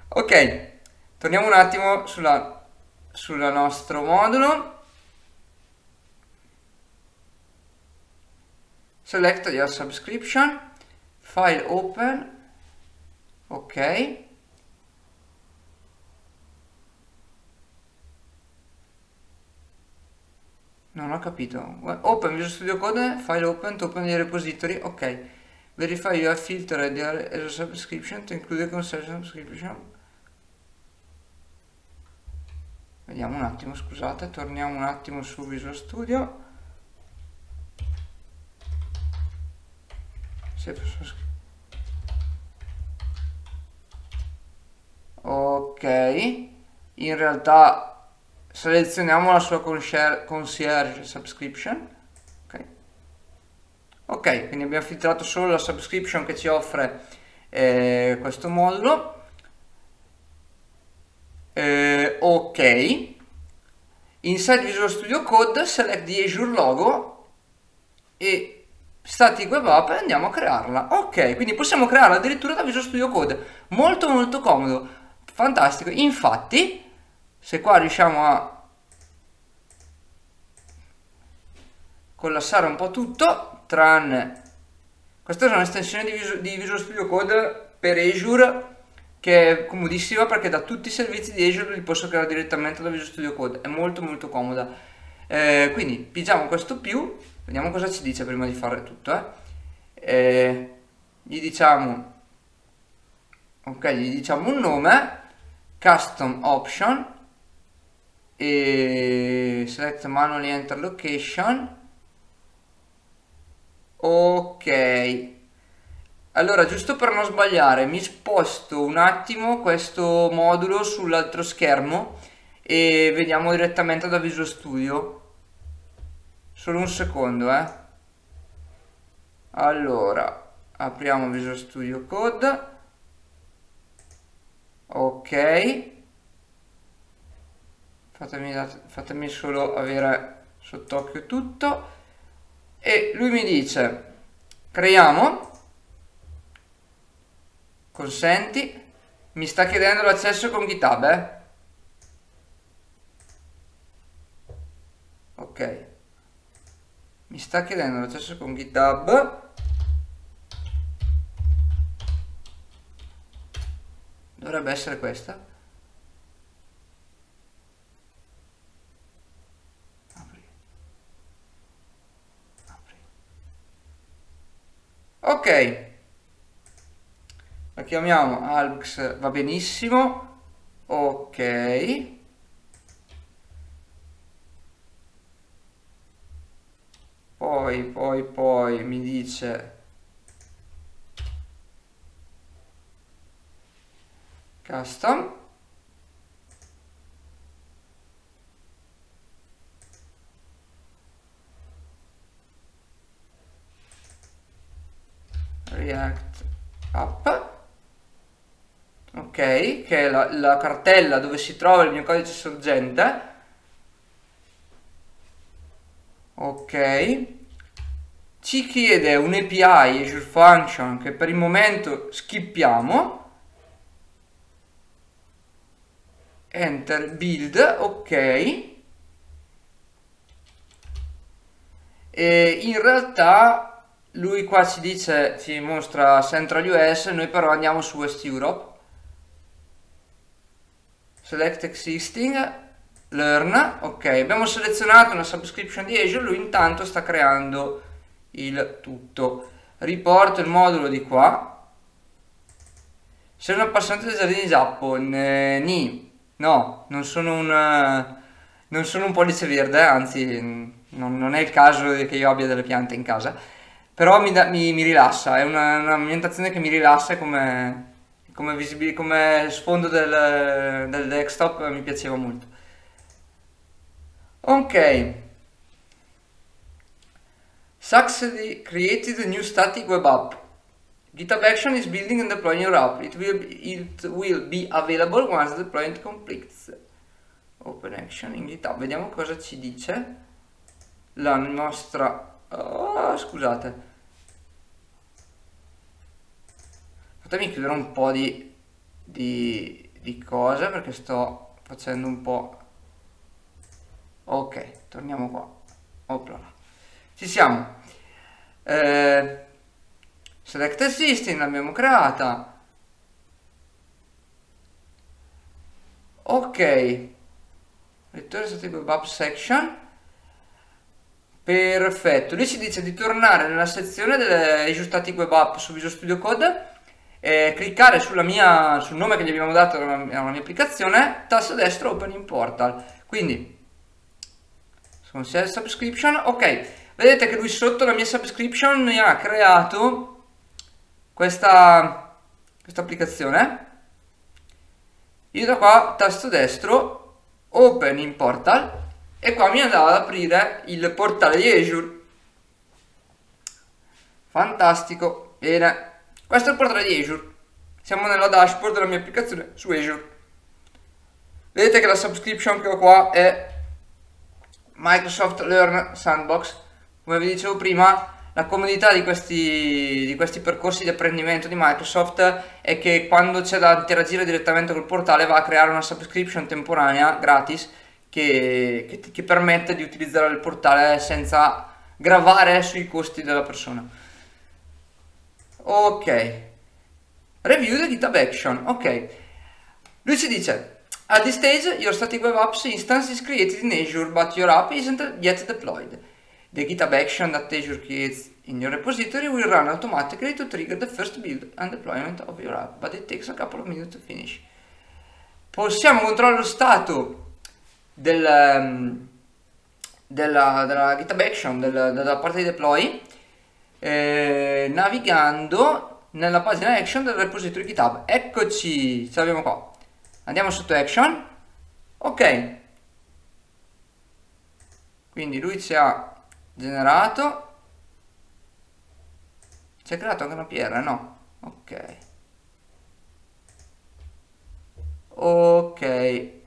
Ok, torniamo un attimo sulla, sulla nostro modulo. Select your subscription, file open, ok. Non ho capito. Open Visual Studio Code, file open, to open the repository, ok. Verify your filter and your subscription to include a concierge subscription. Vediamo un attimo, scusate, torniamo un attimo su Visual Studio. Ok, in realtà selezioniamo la sua concierge subscription. Ok, okay, quindi abbiamo filtrato solo la subscription che ci offre eh, questo modulo. Eh, ok, inside Visual Studio Code select the Azure logo e Static Web App e andiamo a crearla. Ok, quindi possiamo crearla addirittura da Visual Studio Code, molto molto comodo, fantastico. Infatti se qua riusciamo a collassare un po' tutto, tranne questa è un'estensione di, di Visual Studio Code per Azure che è comodissima perché da tutti i servizi di Azure li posso creare direttamente da Visual Studio Code, è molto molto comoda. Eh, quindi pigiamo questo più. Vediamo cosa ci dice prima di fare tutto. Eh. Eh, gli diciamo ok gli diciamo un nome, custom option, e select manually enter location. Ok, allora giusto per non sbagliare mi sposto un attimo questo modulo sull'altro schermo e vediamo direttamente da Visual Studio, solo un secondo eh allora apriamo Visual Studio Code. Ok, fatemi, fatemi solo avere sott'occhio tutto, e lui mi dice creiamo, consenti, mi sta chiedendo l'accesso con GitHub eh? ok mi sta chiedendo l'accesso con GitHub. Dovrebbe essere questa. Apri. Apri. Ok, la chiamiamo Alx, va benissimo. Ok, poi poi poi mi dice custom, React app, ok, che è la, la cartella dove si trova il mio codice sorgente. Ok, ci chiede un A P I Azure Function che per il momento skippiamo. Enter build, ok, e in realtà lui qua ci dice, ci mostra Central U S, noi però andiamo su West Europe. Select existing, learn, ok, abbiamo selezionato una subscription di Azure, lui intanto sta creando il tutto. Riporto il modulo di qua. Sei una passante dei giardini Giappone, ni. No, non sono un non sono un pollice verde, anzi non, non è il caso che io abbia delle piante in casa, però mi, da, mi, mi rilassa, è un'ambientazione che mi rilassa, come, come, visibile, come sfondo del, del desktop mi piaceva molto. Ok, successfully created a new static web app. GitHub Action is building and deploying your app. It will be, it will be available once the deployment completes. Open Action in GitHub. Vediamo cosa ci dice la nostra... Oh, scusate. Fatemi chiudere un po' di, di, di cose perché sto facendo un po'... Ok, torniamo qua. Opla. Ci siamo. Eh... Select existing, l'abbiamo creata. Ok, return static web app section. Perfetto, lui ci dice di tornare nella sezione delle Azure Static Web App su Visual Studio Code e cliccare sulla mia, sul nome che gli abbiamo dato alla mia applicazione, tasto destro open in portal. Quindi consent subscription, ok, vedete che lui sotto la mia subscription mi ha creato Questa, questa applicazione. Io da qua tasto destro open in portal e qua mi andava ad aprire il portale di Azure. Fantastico, bene, questo è il portale di Azure, siamo nella dashboard della mia applicazione su Azure. Vedete che la subscription che ho qua è Microsoft Learn Sandbox. Come vi dicevo prima, la comodità di questi, di questi percorsi di apprendimento di Microsoft è che quando c'è da interagire direttamente col portale va a creare una subscription temporanea gratis che, che, che permette di utilizzare il portale senza gravare sui costi della persona. Ok, review the GitHub Action. Ok, lui ci dice at this stage your static web apps instance is created in Azure but your app isn't yet deployed. The GitHub action that Azure creates In your repository will run automatically to trigger the first build and deployment of your app, but it takes a couple of minutes to finish. Possiamo controllare lo stato del, della, della GitHub Action, della, della parte di deploy, eh, navigando nella pagina Action del repository GitHub. Eccoci, ce l'abbiamo qua. Andiamo sotto Action. Ok. Quindi lui ci ha generato. Ci ha creato anche una P R, no? Ok. Ok.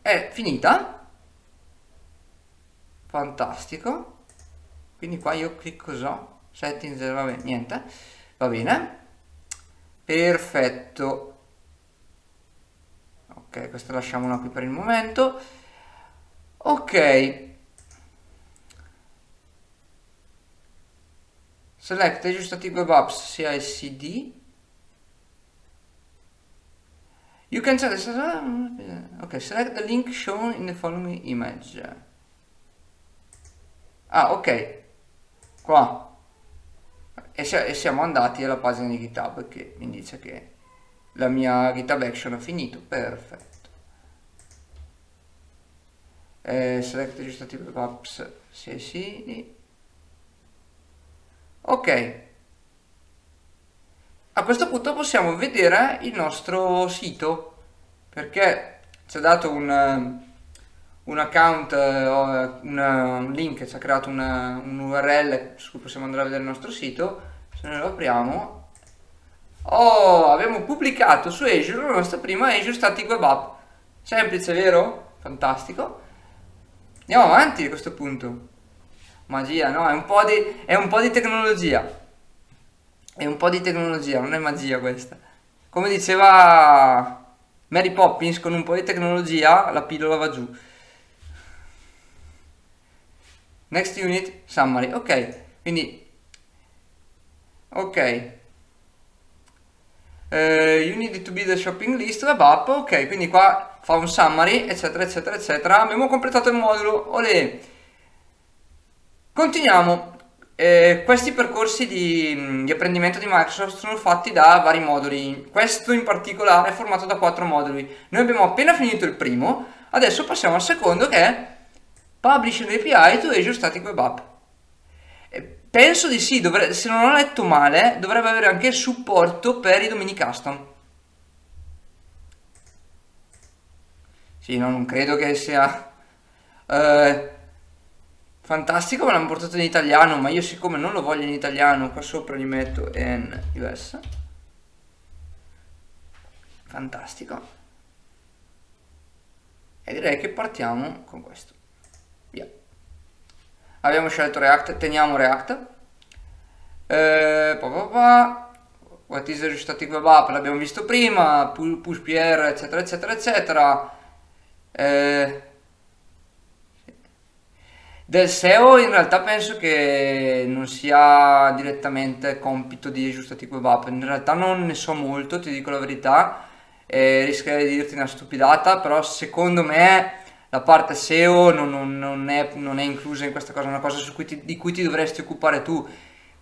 È finita. Fantastico. Quindi qua io clicco so. Settings, va bene, niente. Va bene. Perfetto. Ok, questa lasciamola qui per il momento. Ok. Select Azure Static Web Apps C I C D. You can select, okay, select the link shown in the following image. Ah, ok. Qua. E, e siamo andati alla pagina di GitHub che mi dice che la mia GitHub Action ha finito. Perfetto. Eh, select Azure Static Web Apps C I C D. Ok, a questo punto possiamo vedere il nostro sito, perché ci ha dato un, un account, un, un link, ci ha creato una, un U R L su cui possiamo andare a vedere il nostro sito. Se noi lo apriamo, oh, abbiamo pubblicato su Azure la nostra prima Azure Static Web App. Semplice, vero? Fantastico. Andiamo avanti a questo punto. Magia, no? È un po' di, è un po' di tecnologia. È un po' di tecnologia, non è magia questa. Come diceva Mary Poppins, con un po' di tecnologia la pillola va giù. Next unit, summary. Ok, quindi... Ok. Uh, you need to be the shopping list, web app. Ok, quindi qua fa un summary, eccetera, eccetera, eccetera. Abbiamo completato il modulo. Olè! Continuiamo, eh, questi percorsi di, di apprendimento di Microsoft sono fatti da vari moduli, questo in particolare è formato da quattro moduli. Noi abbiamo appena finito il primo, adesso passiamo al secondo che è Publish an A P I to Azure Static Web App. Eh, penso di sì, dovre- se non ho letto male dovrebbe avere anche il supporto per i domini custom. Sì, no, non credo che sia... Eh, Fantastico, me l'hanno portato in italiano, ma io siccome non lo voglio in italiano, qua sopra li metto in U S. Fantastico. E direi che partiamo con questo. Via. Abbiamo scelto React, teniamo React. Eh, pa, pa, pa. What is the static web app? L'abbiamo visto prima, push P R, eccetera, eccetera, eccetera. Eh, Del S E O in realtà penso che non sia direttamente compito di Azure Static Web App, in realtà non ne so molto, ti dico la verità, eh, rischierei di dirti una stupidata, però secondo me la parte S E O non, non, non, è, non è inclusa in questa cosa, è una cosa su cui ti, di cui ti dovresti occupare tu.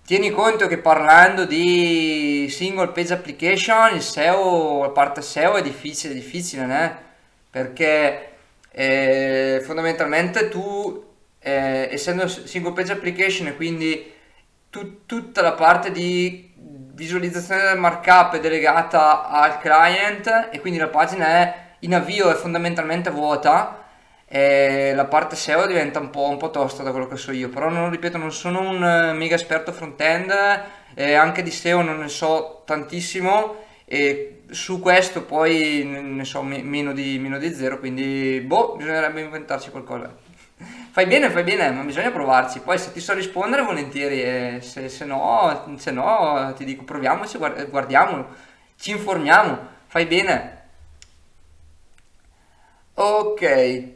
Tieni conto che parlando di single page application, il S E O, la parte S E O è difficile, è difficile, né? Perché eh, fondamentalmente tu... Eh, essendo single page application e quindi tut tutta la parte di visualizzazione del markup è delegata al client e quindi la pagina è in avvio, è fondamentalmente vuota, e la parte S E O diventa un po', un po' tosta da quello che so io, però non, ripeto, non sono un mega esperto front end, eh, anche di S E O non ne so tantissimo e su questo poi ne so me meno, di, meno di zero, quindi boh, bisognerebbe inventarci qualcosa. Fai bene, fai bene, ma bisogna provarci. Poi se ti so rispondere volentieri, eh, se, se, no, se no ti dico proviamoci, guardiamolo, ci informiamo, fai bene. Ok,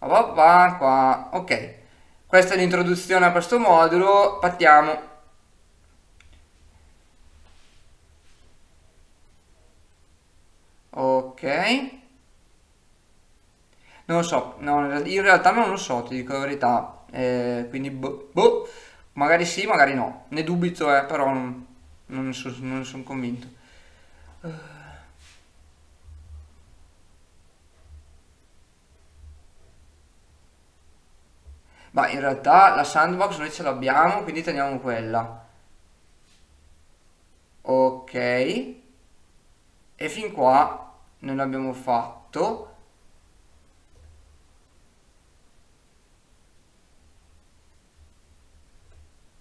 va, va, qua. Ok, questa è l'introduzione a questo modulo, partiamo. Ok. Non lo so, no, in realtà non lo so, ti dico la verità, eh, quindi boh, boh. Magari sì, magari no. Ne dubito, eh, però non, non ne sono non son convinto. Uh. Ma in realtà la sandbox noi ce l'abbiamo, quindi teniamo quella. Ok. E fin qua non l'abbiamo fatto.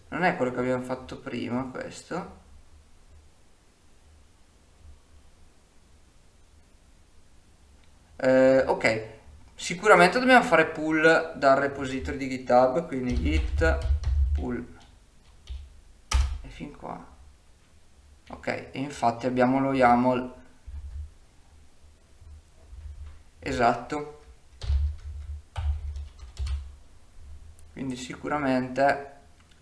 Non è quello che abbiamo fatto prima, questo. Eh, ok, sicuramente dobbiamo fare pull dal repository di GitHub, quindi git pull. E fin qua. Ok, e infatti abbiamo lo YAML. Esatto. Quindi sicuramente...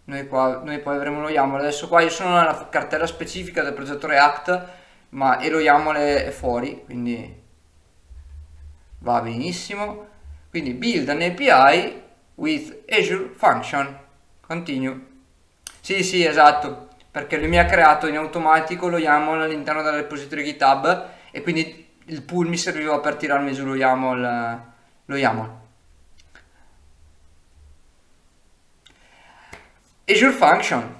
Noi, qua, noi poi avremo lo YAML. Adesso qua io sono nella cartella specifica del progetto React, ma e lo YAML è, è fuori, quindi va benissimo. Quindi build an A P I with Azure Function, continue. Sì sì, esatto, perché lui mi ha creato in automatico lo YAML all'interno del repository GitHub e quindi il pull mi serviva per tirarmi giù lo YAML, lo YAML. Azure Function,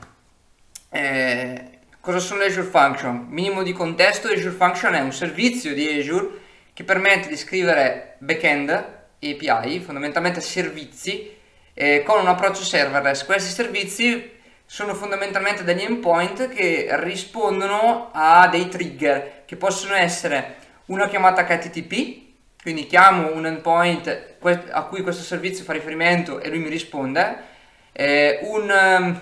eh, cosa sono le Azure Function? Minimo di contesto, Azure Function è un servizio di Azure che permette di scrivere backend A P I, fondamentalmente servizi, eh, con un approccio serverless. Questi servizi sono fondamentalmente degli endpoint che rispondono a dei trigger che possono essere una chiamata H T T P, quindi chiamo un endpoint a cui questo servizio fa riferimento e lui mi risponde. Eh, un,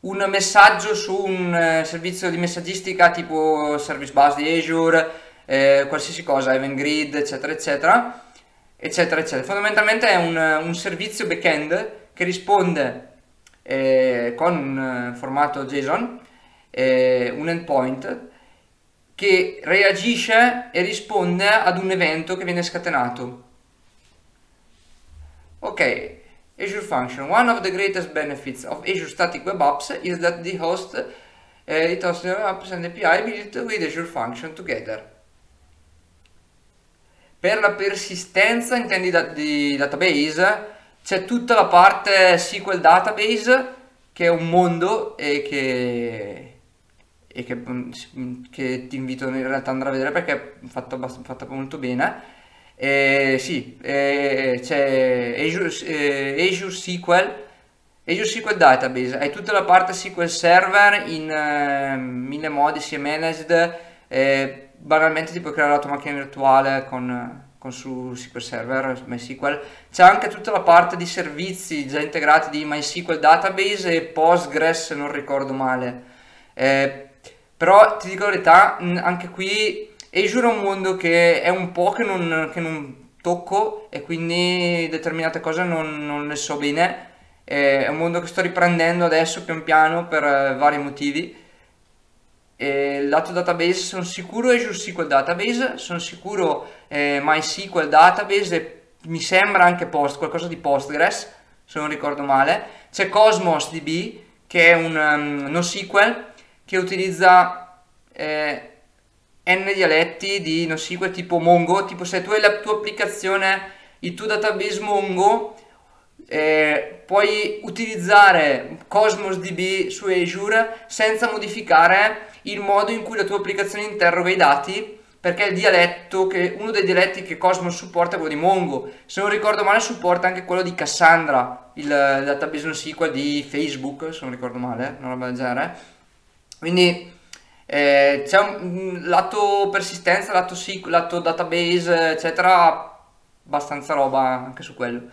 un messaggio su un servizio di messaggistica tipo Service Bus di Azure, eh, qualsiasi cosa, Event Grid, eccetera eccetera eccetera eccetera. Fondamentalmente è un, un servizio backend che risponde eh, con un formato JSON, eh, un endpoint che reagisce e risponde ad un evento che viene scatenato. Ok. Azure Function. One of the greatest benefits of Azure Static Web Apps is that the host, uh, it hosts the apps and A P I built with Azure Function together. Per la persistenza intendi da di database, c'è tutta la parte S Q L Database che è un mondo e che, e che, che ti invito in realtà ad andare a vedere perché è fatta, fatta molto bene. Eh, sì, eh, c'è Azure, eh, Azure S Q L, Azure S Q L Database, hai tutta la parte S Q L Server in eh, mille modi, si è managed, eh, banalmente ti puoi creare la tua macchina virtuale con, con su S Q L Server, MySQL. C'è anche tutta la parte di servizi già integrati di MySQL Database e Postgres, se non ricordo male, eh, però ti dico la verità, anche qui Azure è un mondo che è un po' che non, che non tocco e quindi determinate cose non, non le so bene. È un mondo che sto riprendendo adesso pian piano per vari motivi. E lato database sono sicuro Azure S Q L Database, sono sicuro eh, MySQL Database e mi sembra anche Post, qualcosa di Postgres se non ricordo male. C'è Cosmos D B che è un um, NoSQL che utilizza... Eh, n dialetti di NoSQL tipo Mongo, tipo se tu hai la tua applicazione, il tuo database Mongo, eh, puoi utilizzare Cosmos D B su Azure senza modificare il modo in cui la tua applicazione interroga i dati, perché il dialetto che, uno dei dialetti che Cosmos supporta è quello di Mongo, se non ricordo male supporta anche quello di Cassandra, il database NoSQL di Facebook, se non ricordo male, una roba del genere. Quindi Eh, c'è un lato persistenza, lato S Q L, lato database, eccetera, abbastanza roba anche su quello.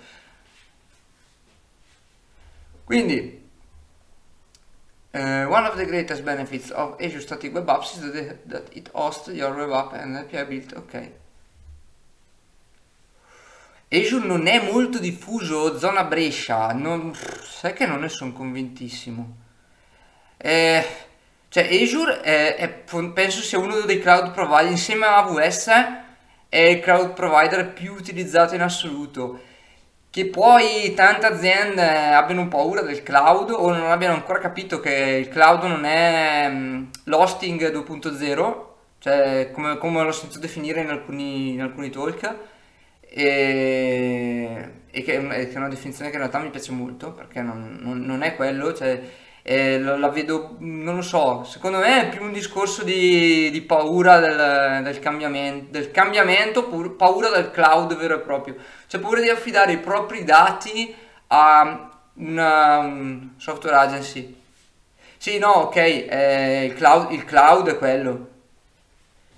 Quindi, eh, one of the greatest benefits of Azure Static Web Apps is that, that it hosts your web app and A P I built. Ok. Azure non è molto diffuso, zona Brescia, non, sai che non ne sono convintissimo. Eh... Cioè Azure è, è, penso sia uno dei cloud provider, insieme a A W S è il cloud provider più utilizzato in assoluto. che poi tante aziende abbiano paura del cloud o non abbiano ancora capito che il cloud non è l'hosting due punto zero, cioè come, come l'ho sentito definire in alcuni, in alcuni talk, e, e che, che è una definizione che in realtà mi piace molto, perché non, non, non è quello, cioè, eh, la vedo, non lo so, secondo me è più un discorso di, di paura del, del cambiamento, del cambiamento pur, paura del cloud vero e proprio, cioè paura di affidare i propri dati a una un software agency. Sì, no, ok, eh, il, cloud, il cloud è quello.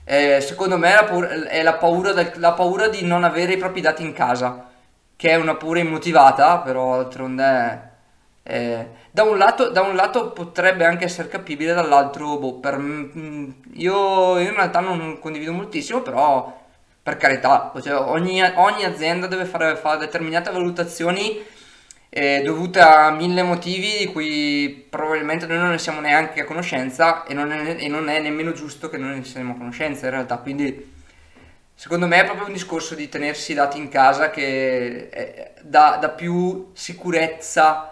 Eh, secondo me la paura, è la paura, del, la paura di non avere i propri dati in casa, che è una paura immotivata, però d'altronde eh, da, un lato, da un lato potrebbe anche essere capibile, dall'altro boh, per, io in realtà non condivido moltissimo, però per carità, cioè, ogni, ogni azienda deve fare, fare determinate valutazioni eh, dovute a mille motivi di cui probabilmente noi non ne siamo neanche a conoscenza, e non è, e non è nemmeno giusto che noi ne siamo a conoscenza in realtà, quindi secondo me è proprio un discorso di tenersi i dati in casa che dà, dà più sicurezza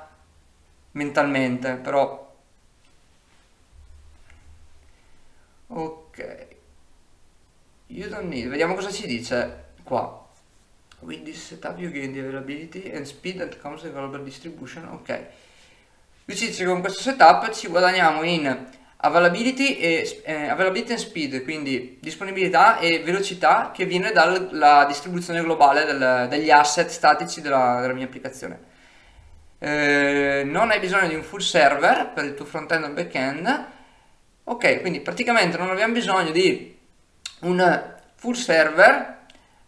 mentalmente, però ok, you don't need, vediamo cosa ci dice qua. With this setup you gain the availability and speed that comes with global distribution. Ok, lui ci dice che con questo setup ci guadagniamo in availability, e, eh, availability and speed, quindi disponibilità e velocità, che viene dalla distribuzione globale del, degli asset statici della, della mia applicazione. Eh, non hai bisogno di un full server per il tuo front end o back end. Ok, quindi praticamente non abbiamo bisogno di un full server,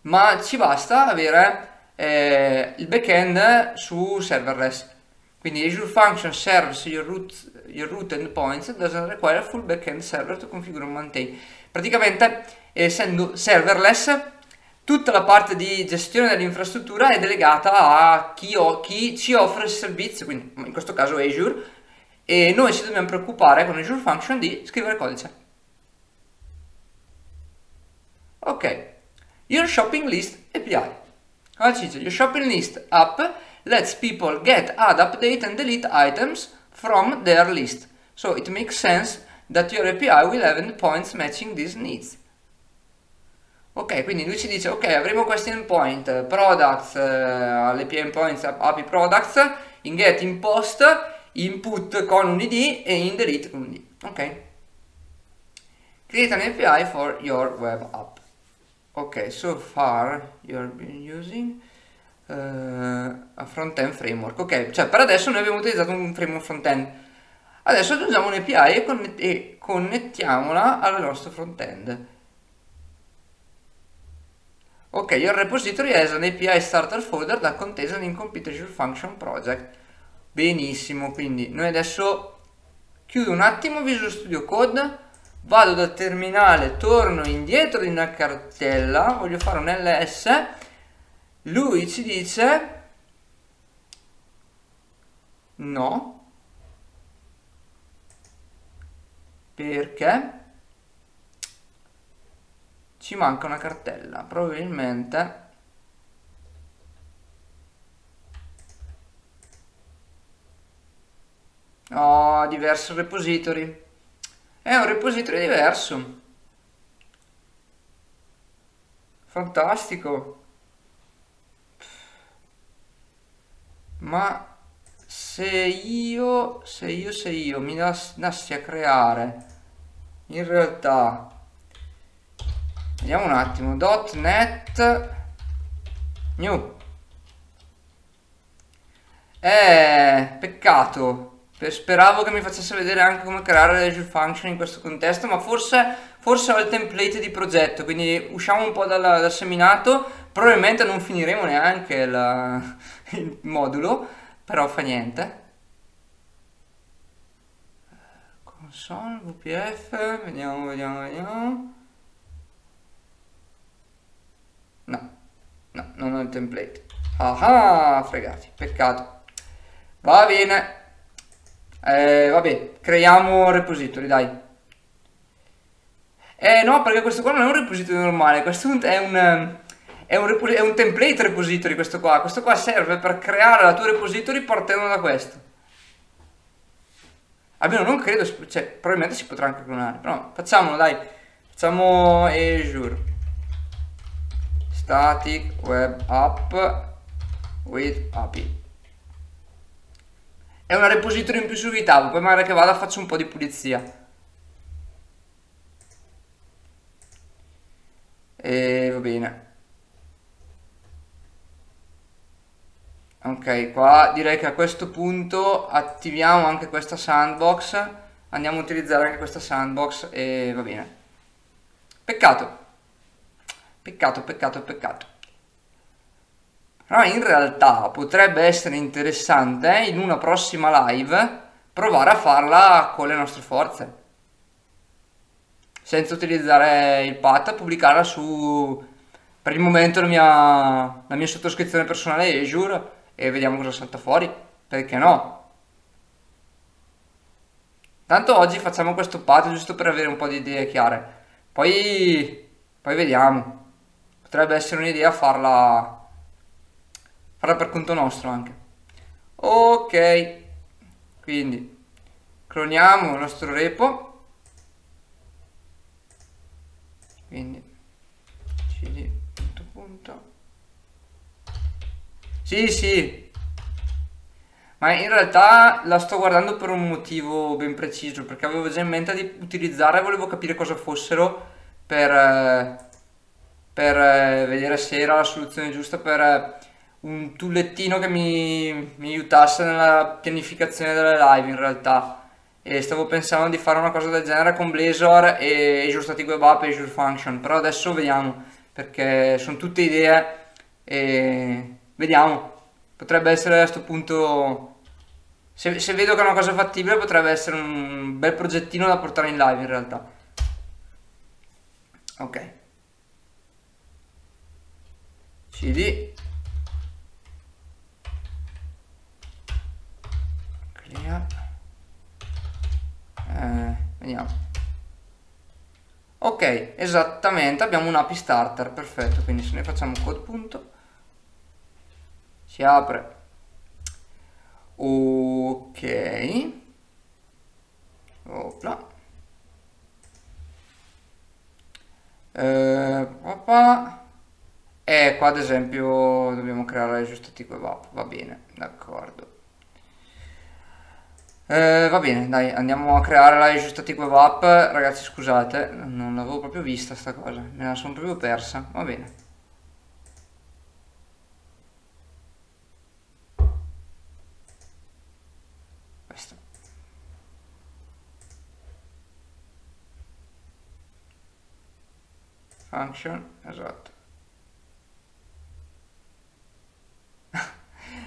ma ci basta avere eh, il backend su serverless, quindi Azure Function serves your root, your root endpoints, doesn't require full backend server to configure and maintain. Praticamente essendo serverless tutta la parte di gestione dell'infrastruttura è delegata a chi, o, chi ci offre il servizio, quindi in questo caso Azure, e noi ci dobbiamo preoccupare con Azure Function di scrivere codice. Ok, Your Shopping List A P I. Allora ci dice, Your Shopping List app lets people get, add, update and delete items from their list. So it makes sense that your A P I will have endpoints matching these needs. Ok, quindi lui ci dice, ok, avremo questi endpoint, products, uh, l'A P I endpoints, A P I products, in get, in post, input con un I D e in delete con un I D. Ok. Create an A P I for your web app. Ok, so far you've been using uh, a front-end framework. Ok, cioè per adesso noi abbiamo utilizzato un framework front-end. Adesso aggiungiamo un'A P I e, connett e connettiamola al nostro front-end. Ok, your repository has an A P I starter folder that contains an incomplete Azure Function project. Benissimo, quindi noi adesso chiudo un attimo Visual Studio Code, vado dal terminale, torno indietro in una cartella, voglio fare un ls, lui ci dice no, perché ci manca una cartella, probabilmente ho diversi repository. È un repository diverso. Fantastico. Ma se io, se io, se io mi andassi a creare, in realtà, vediamo un attimo, .NET New. Eh, peccato. Speravo che mi facesse vedere anche come creare Azure Function in questo contesto, ma forse, forse ho il template di progetto, quindi usciamo un po' dal, dal seminato, probabilmente non finiremo neanche la, il modulo, però fa niente. Console, W P F, vediamo, vediamo, vediamo. No, no, non ho il template. Ah, fregati, peccato. Va bene. Eh, vabbè, creiamo repository, dai. Eh no, perché questo qua non è un repository normale, questo è un, è un, è un template repository questo qua, questo qua serve per creare la tua repository partendo da questo. Almeno non credo, cioè probabilmente si potrà anche clonare, però facciamolo dai, facciamo Azure Static Web App with A P I. È una repository in più su GitHub, poi magari che vada faccio un po' di pulizia. E va bene. Ok, qua direi che a questo punto attiviamo anche questa sandbox, andiamo a utilizzare anche questa sandbox e va bene. Peccato, peccato, peccato, peccato. Però in realtà potrebbe essere interessante eh, in una prossima live provare a farla con le nostre forze. Senza utilizzare il path, pubblicarla su, per il momento, la mia, la mia sottoscrizione personale Azure. E vediamo cosa salta fuori, perché no? Tanto oggi facciamo questo patto giusto per avere un po' di idee chiare. Poi, poi vediamo. Potrebbe essere un'idea farla, farla per conto nostro anche. Ok, quindi cloniamo il nostro repo. Quindi cd tutto punto. Sì, sì, ma in realtà la sto guardando per un motivo ben preciso, perché avevo già in mente di utilizzare, volevo capire cosa fossero per, per vedere se era la soluzione giusta per un tullettino che mi, mi aiutasse nella pianificazione delle live in realtà, e stavo pensando di fare una cosa del genere con Blazor e Azure Static Web App e Azure Function, però adesso vediamo, perché sono tutte idee e... Vediamo, potrebbe essere a questo punto, se, se vedo che è una cosa fattibile potrebbe essere un bel progettino da portare in live in realtà. Ok. C D. Clear. Eh, vediamo. Ok, esattamente, abbiamo un A P I starter, perfetto, quindi se ne facciamo code punto. Si apre, ok, opla, eh, papà. E qua ad esempio dobbiamo creare giusto tipo app, va bene, d'accordo, eh, va bene, dai, andiamo a creare la giusta tipo app, ragazzi scusate, non l'avevo proprio vista sta cosa, me la sono proprio persa, va bene. Function, esatto.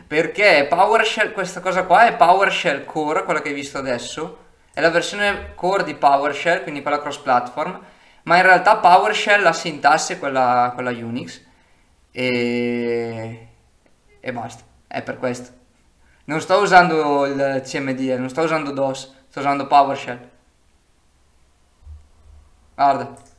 Perché PowerShell, questa cosa qua è PowerShell Core, quella che hai visto adesso, è la versione core di PowerShell, quindi quella cross platform, ma in realtà PowerShell la sintassi è quella, quella Unix e... e basta, è per questo. Non sto usando il C M D L, non sto usando DOS, sto usando PowerShell. Guarda.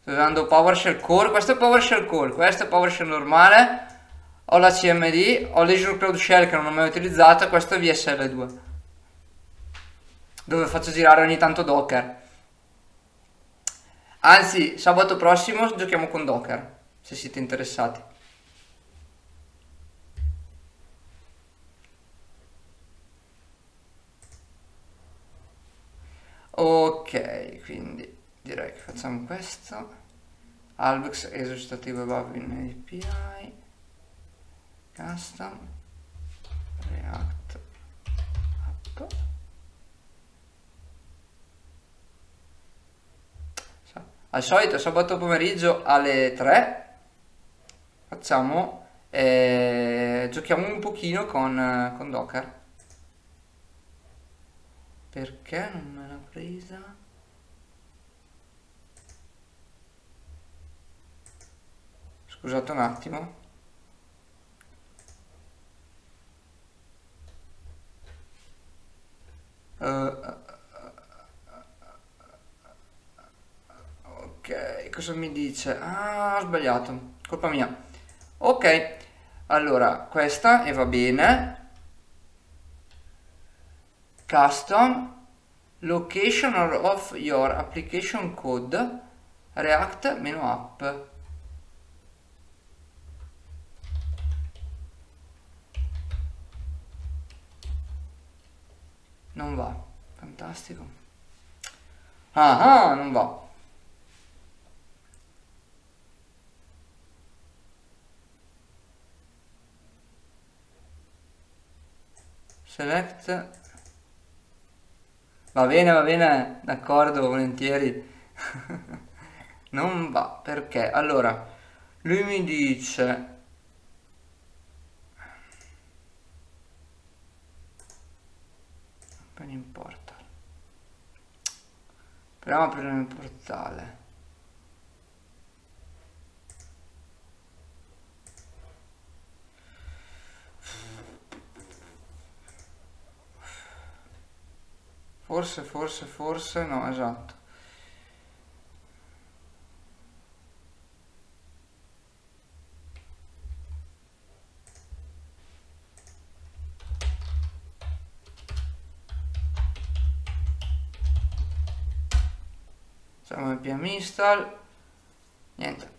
Sto usando PowerShell Core, questo è PowerShell Core, questo è PowerShell normale, ho la C M D, ho l'Azure Cloud Shell che non ho mai utilizzato e questo è V S L due, dove faccio girare ogni tanto Docker. Anzi, sabato prossimo giochiamo con Docker, se siete interessati. Ok, quindi... direi che facciamo questo albex esuscitativo above in A P I custom react app al solito sabato pomeriggio alle tre facciamo eh, giochiamo un pochino con, con Docker, perché non me l'ha presa. Scusate un attimo. Uh, ok. cosa mi dice? Ah, ho sbagliato, colpa mia. Ok, allora questa e va bene. Custom location of your application code React meno app. Non va, fantastico. Ah, non va. Select. Va bene, va bene, d'accordo, volentieri. Non va, perché? Allora, lui mi dice... non importa. Proviamo a aprire il portale. Forse, forse, forse, no, esatto. Npm install, niente.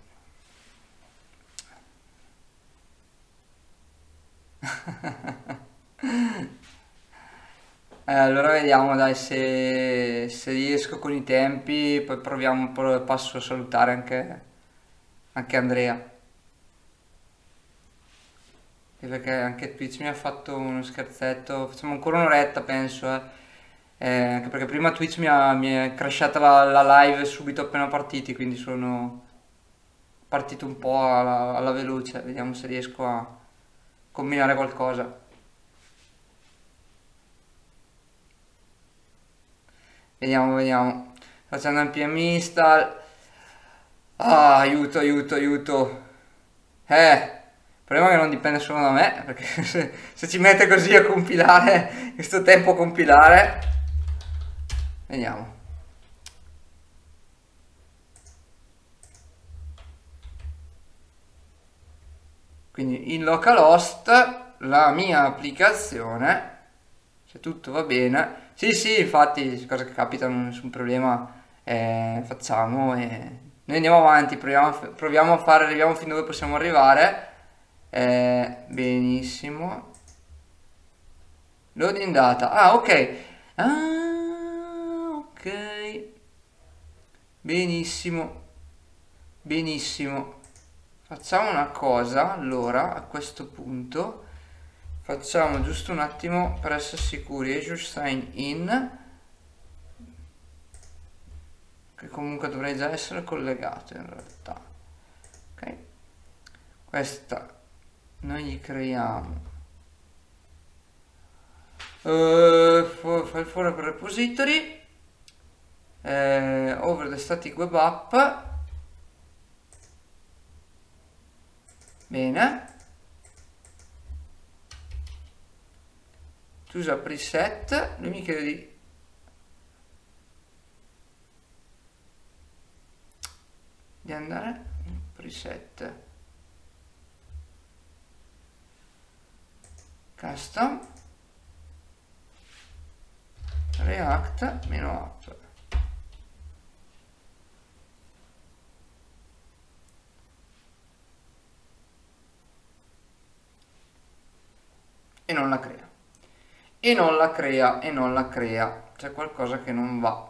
Eh, allora vediamo dai se, se riesco con i tempi, poi proviamo un po', passo a salutare anche, anche Andrea, perché anche Twitch mi ha fatto uno scherzetto. Facciamo ancora un'oretta penso, eh. Eh, anche perché prima Twitch mi, ha, mi è crashata la, la live subito appena partiti, quindi sono partito un po' alla, alla veloce. Vediamo se riesco a combinare qualcosa. Vediamo, vediamo. Facendo npm install. Ah, aiuto, aiuto, aiuto. Eh... Il problema è che non dipende solo da me, perché se, se ci mette così a compilare, questo tempo a compilare, vediamo. Quindi in localhost la mia applicazione, se tutto va bene, sì sì, infatti, cosa che capita, non è nessun problema, eh, facciamo e noi andiamo avanti, proviamo, proviamo a fare, arriviamo fin dove possiamo arrivare. Eh, benissimo. Loading data. Ah, ok. Ah, ok. Benissimo. Benissimo. Facciamo una cosa, allora, a questo punto. Facciamo giusto un attimo per essere sicuri. Azure Sign In. Che comunque dovrei già essere collegato in realtà. Ok. Questa... noi gli creiamo uh, file for repository uh, over the static web app. Bene, chiusa preset. Lui mi chiede di di andare in preset custom react meno app. E non la crea. E non la crea, e non la crea. C'è qualcosa che non va.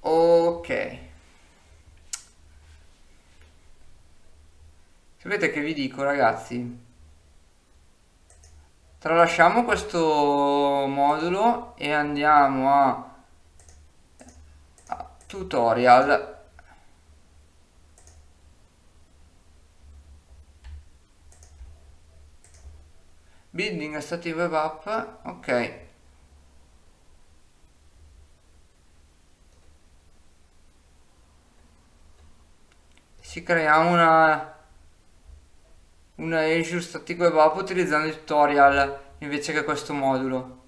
Ok. Sapete che vi dico ragazzi, tralasciamo questo modulo e andiamo a, a tutorial. Building a static web app, ok. Si crea una... una Azure Static Web App utilizzando il tutorial invece che questo modulo.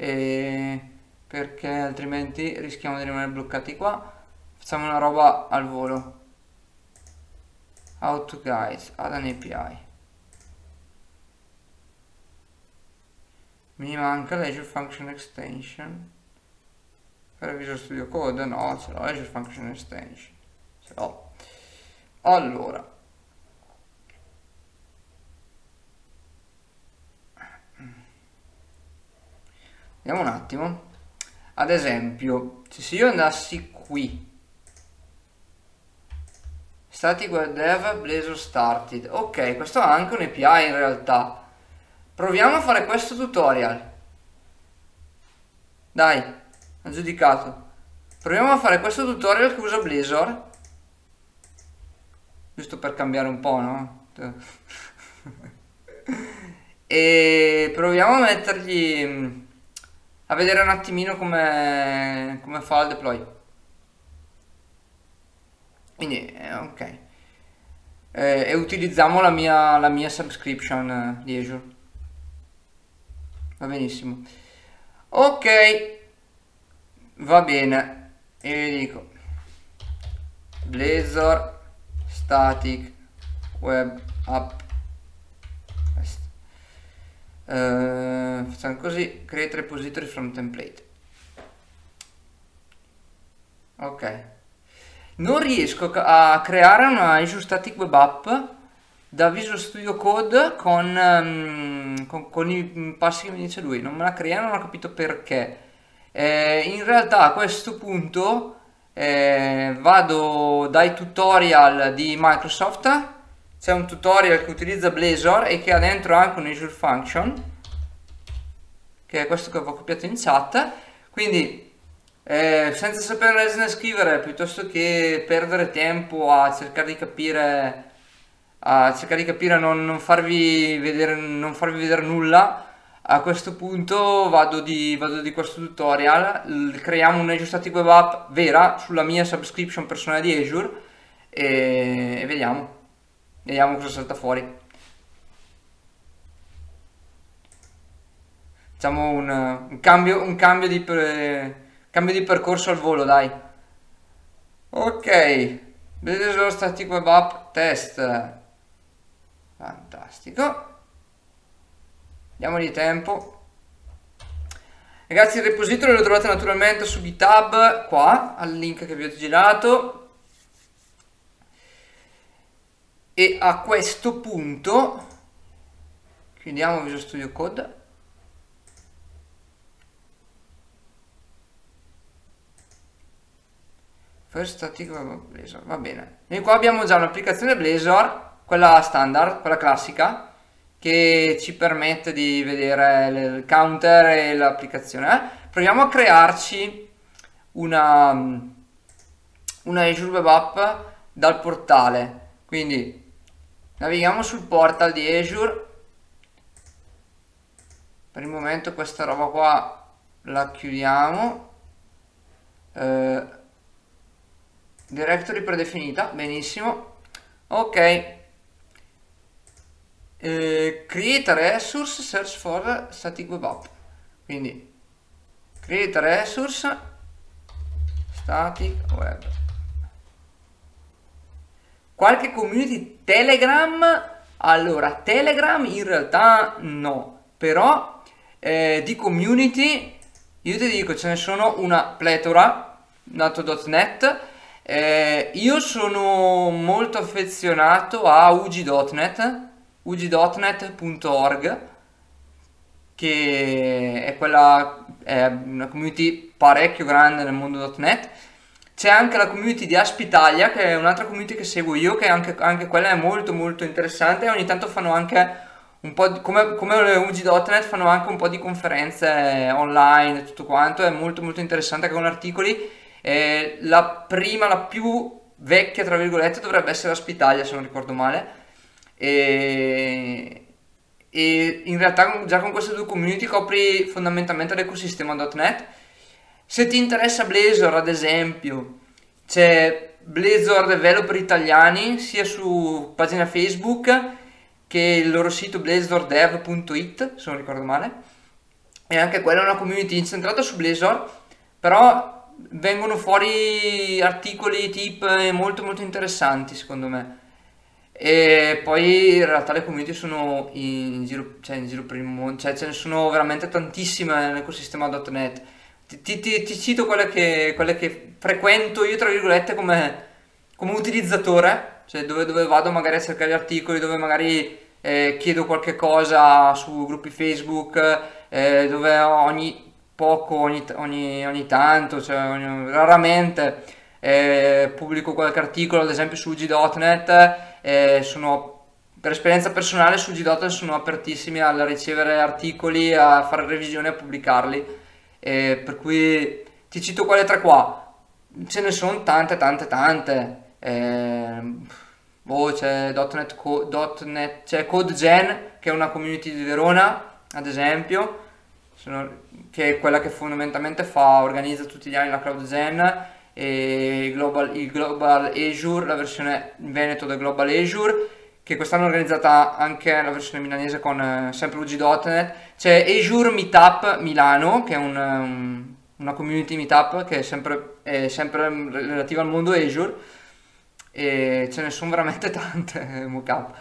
e perché altrimenti rischiamo di rimanere bloccati qua. Facciamo una roba al volo. How to guys, add an A P I. Mi manca l'Azure Function Extension per Visual Studio Code, no, ce l'ho, Azure Function Extension, ce l'ho. Allora, vediamo un attimo. Ad esempio, se io andassi qui, Static Web Dev Blazor Started, ok, questo ha anche un A P I in realtà. Proviamo a fare questo tutorial. Dai, ho giudicato. Proviamo a fare questo tutorial che usa Blazor. Giusto per cambiare un po', no? E proviamo a mettergli... a vedere un attimino come, come fa il deploy. Quindi, ok. E, e utilizziamo la mia, la mia subscription di Azure. Va benissimo. Ok, va bene. Io gli dico Blazor Static Web App. Uh, facciamo così, create repository from template. Ok, non riesco a creare una Azure Static Web App da Visual Studio Code con, um, con, con i passi che mi dice lui. Non me la crea, non ho capito perché. Eh, in realtà a questo punto eh, vado dai tutorial di Microsoft. C'è un tutorial che utilizza Blazor e che ha dentro anche un Azure Function, che è questo che avevo copiato in chat. Quindi eh, senza sapere scrivere, piuttosto che perdere tempo a cercare di capire, a cercare di capire non, non, farvi vedere, non farvi vedere nulla, a questo punto vado di, vado di questo tutorial, creiamo una Azure Static Web App vera sulla mia subscription personale di Azure e, e vediamo. Vediamo cosa salta fuori. Facciamo un, un, cambio, un cambio, di per, cambio di percorso al volo, dai. Ok, Blazor Static Web App test. Fantastico. Diamogli tempo. Ragazzi, il repository lo trovate naturalmente su GitHub, qua, al link che vi ho girato. E a questo punto chiudiamo Visual Studio Code. First Static Blazor, va bene. Noi qua abbiamo già un'applicazione Blazor, quella standard, quella classica, che ci permette di vedere il counter e l'applicazione. Proviamo a crearci una, una Azure Web App dal portale. Quindi navighiamo sul portal di Azure. Per il momento questa roba qua la chiudiamo. Eh, directory predefinita, benissimo. Ok, eh, create a resource, search for static web app. Quindi create a resource static web. Qualche community Telegram? Allora, Telegram in realtà no, però eh, di community io ti dico ce ne sono una pletora, Node punto net. Eh, io sono molto affezionato a U G punto net, U G punto net punto org, che è quella, è una community parecchio grande nel mondo punto net. C'è anche la community di Aspitalia, che è un'altra community che seguo io, che anche, anche quella è molto molto interessante, e ogni tanto fanno anche un po' di, come, come U G punto net fanno anche un po' di conferenze online e tutto quanto, è molto molto interessante con articoli. Eh, la prima, la più vecchia tra virgolette, dovrebbe essere Aspitalia se non ricordo male, e, e in realtà già con queste due community copri fondamentalmente l'ecosistema punto net. Se ti interessa Blazor, ad esempio, c'è Blazor Developer Italiani sia su pagina Facebook che il loro sito blazor dev punto it, se non ricordo male, e anche quella è una community incentrata su Blazor, però vengono fuori articoli, tip molto molto interessanti secondo me. E poi in realtà le community sono in giro, cioè in giro per il mondo, cioè ce ne sono veramente tantissime nell'ecosistema punto net. Ti, ti, ti cito quelle che, quelle che frequento io tra virgolette come, come utilizzatore, cioè dove, dove vado magari a cercare gli articoli, dove magari eh, chiedo qualche cosa su gruppi Facebook, eh, dove ogni poco, ogni, ogni, ogni tanto, cioè ogni, raramente eh, pubblico qualche articolo, ad esempio su U G punto net. Eh, sono, per esperienza personale, su U G punto net sono apertissimi a ricevere articoli, a fare revisione e a pubblicarli, eh, per cui ti cito quelle tre qua, ce ne sono tante tante tante, eh, oh, c'è .NET, co .NET, c'è CodeGen che è una community di Verona ad esempio, sono, che è quella che fondamentalmente fa, organizza tutti gli anni la CloudGen, e Global, il Global Azure, la versione in Veneto del Global Azure, che quest'anno è organizzata anche la versione milanese con eh, sempre U G punto net. C'è Azure Meetup Milano, che è un, un, una community meetup che è sempre, è sempre relativa al mondo Azure, e ce ne sono veramente tante. Mockup.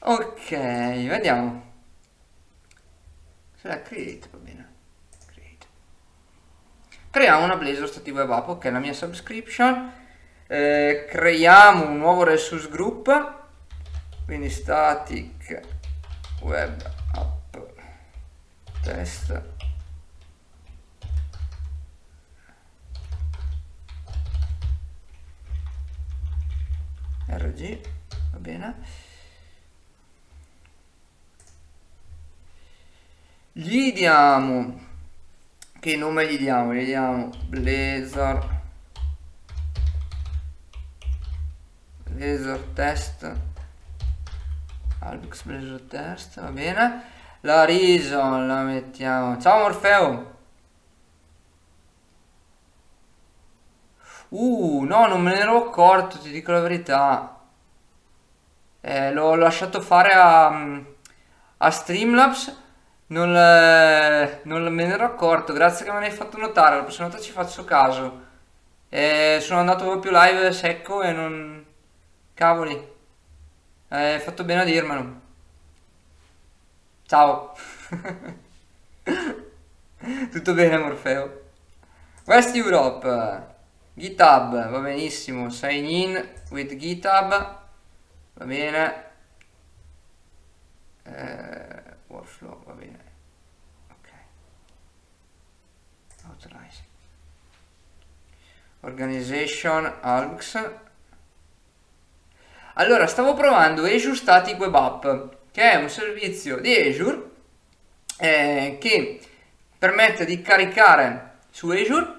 Ok, vediamo se la create, va bene. Creiamo una Blazor Static Web App, ok, la mia subscription, eh, creiamo un nuovo resource group, quindi static web app test, rg, va bene, gli diamo, che nome gli diamo? Gli diamo Blazor Blazor test, Albux Blazor test, va bene. La reason la mettiamo, ciao Morfeo. Uh no, non me ne ero accorto, ti dico la verità, eh, l'ho lasciato fare a, a Streamlabs. Non, non me ne ero accorto, grazie che me ne hai fatto notare, la prossima volta ci faccio caso. Eh, sono andato proprio live secco e non... Cavoli, hai eh, fatto bene a dirmelo. Ciao. Tutto bene Morfeo. West Europe, GitHub, va benissimo, sign in with GitHub, va bene. Eh... Workflow, va bene, ok, authorize, organization, algs. Allora, stavo provando Azure Static Web App, che è un servizio di Azure eh, che permette di caricare su Azure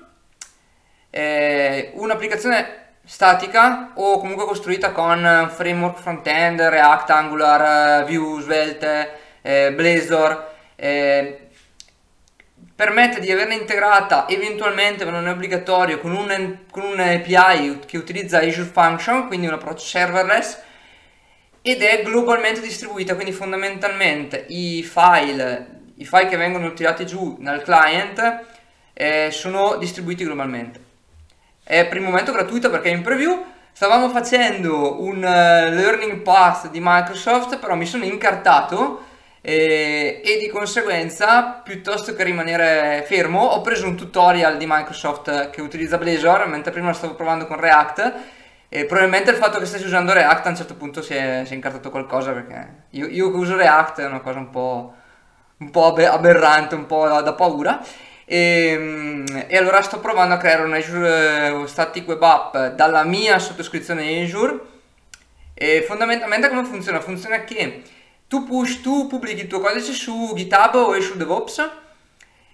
eh, un'applicazione statica o comunque costruita con framework front-end, React, Angular, Vue, Svelte, Eh, Blazor, eh, permette di averne integrata eventualmente, ma non è obbligatorio, con un, con un A P I che utilizza Azure Function, quindi un approccio serverless, ed è globalmente distribuita, quindi fondamentalmente i file, i file che vengono tirati giù dal client eh, sono distribuiti globalmente. È per il momento gratuita perché è in preview. Stavamo facendo un uh, learning path di Microsoft, però mi sono incartato E, e di conseguenza, piuttosto che rimanere fermo, ho preso un tutorial di Microsoft che utilizza Blazor, mentre prima lo stavo provando con React, e probabilmente il fatto che stessi usando React a un certo punto si è, si è incartato qualcosa, perché io, io che uso React è una cosa un po', un po' aberrante, un po' da, da paura, e, e allora sto provando a creare un Azure Static Web App dalla mia sottoscrizione Azure. E fondamentalmente come funziona? Funziona che Tu, push, tu pubblichi il tuo codice su GitHub o Azure DevOps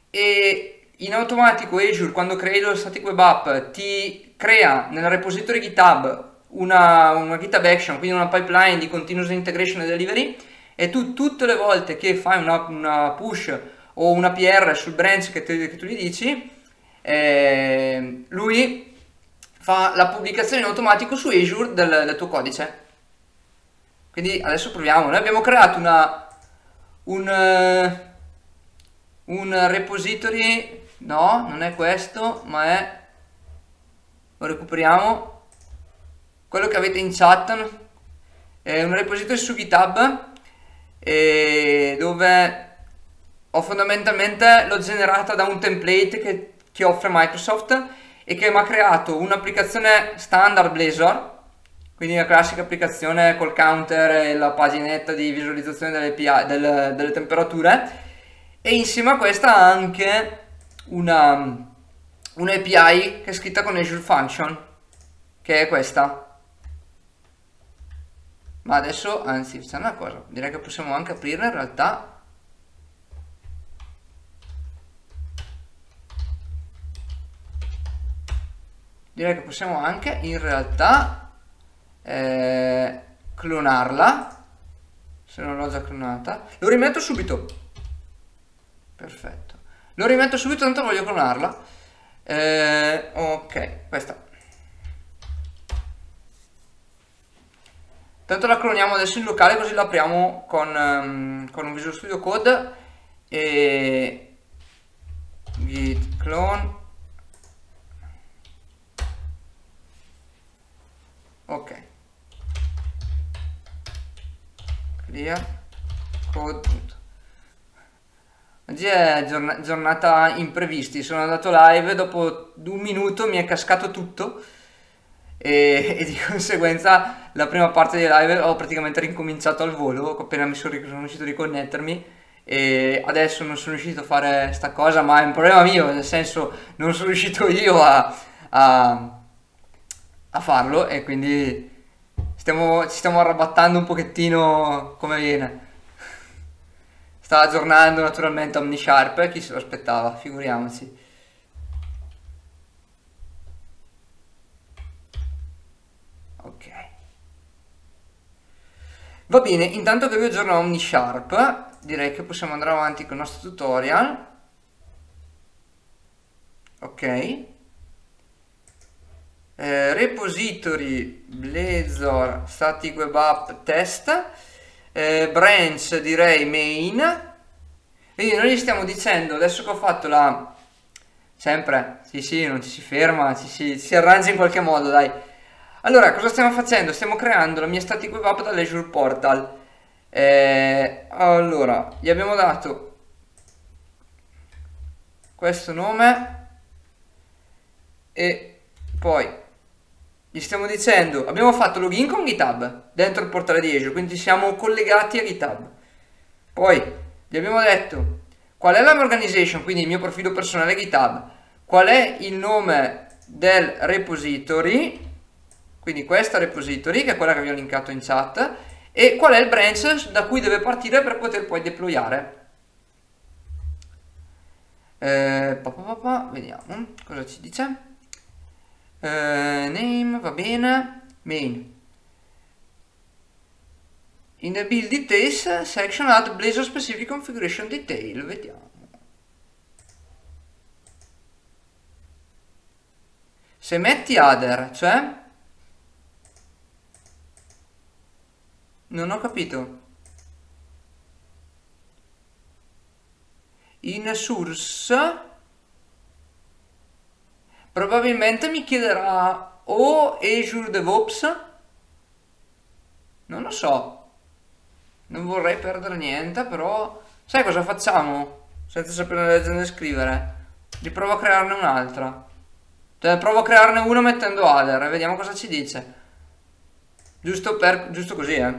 e in automatico Azure, quando crei lo Static Web App, ti crea nel repository GitHub una, una GitHub Action, quindi una pipeline di continuous integration e delivery, e tu tutte le volte che fai una, una push o una P R sul branch che, te, che tu gli dici, eh, lui fa la pubblicazione in automatico su Azure del, del tuo codice. Quindi adesso proviamo, noi abbiamo creato una, un, un repository, no, non è questo, ma è, lo recuperiamo, quello che avete in chat, è un repository su GitHub eh, dove ho fondamentalmente l'ho generata da un template che, che offre Microsoft e che mi ha creato un'applicazione standard Blazor, quindi la classica applicazione col counter e la paginetta di visualizzazione delle, P I, delle, delle temperature, e insieme a questa anche una, una A P I che è scritta con Azure Function, che è questa. Ma adesso, anzi, c'è una cosa, direi che possiamo anche aprirla in realtà. Direi che possiamo anche in realtà Eh, clonarla, se non l'ho già clonata. Lo rimetto subito. Perfetto. Lo rimetto subito, tanto voglio clonarla. eh, Ok, questa. Tanto la cloniamo adesso in locale, così la apriamo con, um, con un Visual Studio Code. E git clone. Ok, clear code. Oggi è giorn giornata imprevisti, sono andato live, dopo un minuto mi è cascato tutto e, e di conseguenza la prima parte di live ho praticamente ricominciato al volo appena mi sono, sono riuscito a riconnettermi, e adesso non sono riuscito a fare sta cosa, ma è un problema mio, nel senso non sono riuscito io a... a a farlo, e quindi stiamo, ci stiamo arrabattando un pochettino come viene. Sta aggiornando naturalmente OmniSharp, chi se lo aspettava, figuriamoci. Ok, va bene, intanto che vi aggiorno OmniSharp direi che possiamo andare avanti con il nostro tutorial. Ok, Eh, repository Blazor Static Web App Test, eh, branch direi main. Quindi noi gli stiamo dicendo, adesso che ho fatto la, sempre, sì sì, non ci si ferma, ci si, si arrangia in qualche modo, dai. Allora, cosa stiamo facendo? Stiamo creando la mia Static Web App dall'Azure Portal. eh, Allora, gli abbiamo dato questo nome e poi gli stiamo dicendo, abbiamo fatto login con GitHub dentro il portale di Azure, quindi siamo collegati a GitHub. Poi gli abbiamo detto qual è la mia organization, quindi il mio profilo personale GitHub, qual è il nome del repository, quindi questa repository che è quella che vi ho linkato in chat, e qual è il branch da cui deve partire per poter poi deployare. Eh, pa, pa, pa, pa, vediamo cosa ci dice. Uh, name, va bene, main. In the build details section add Blazor specific configuration detail, vediamo. Se metti other, cioè? Non ho capito. In source probabilmente mi chiederà o Azure DevOps, non lo so, non vorrei perdere niente, però sai cosa facciamo? Senza sapere leggere e scrivere, riprovo a crearne un'altra, cioè provo a crearne una mettendo other e vediamo cosa ci dice, giusto, per, giusto così eh.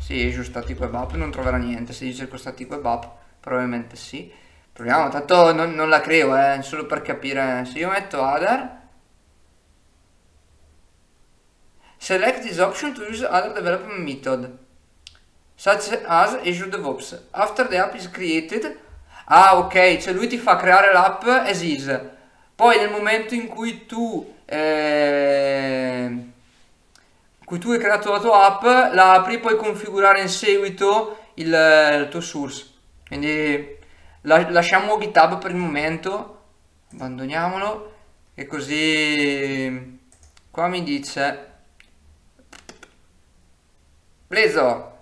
Sì, Azure Static Web App non troverà niente, se dice con Static Web App probabilmente sì. Proviamo, tanto non, non la creo, eh, solo per capire. Se io metto other, select this option to use other development method, such as Azure DevOps, after the app is created. Ah ok, cioè lui ti fa creare l'app as is, poi nel momento in cui tu, eh, in cui tu hai creato la tua app, la apri e puoi configurare in seguito il, il tuo source, quindi lasciamo GitHub per il momento, abbandoniamolo, e così qua mi dice Blazor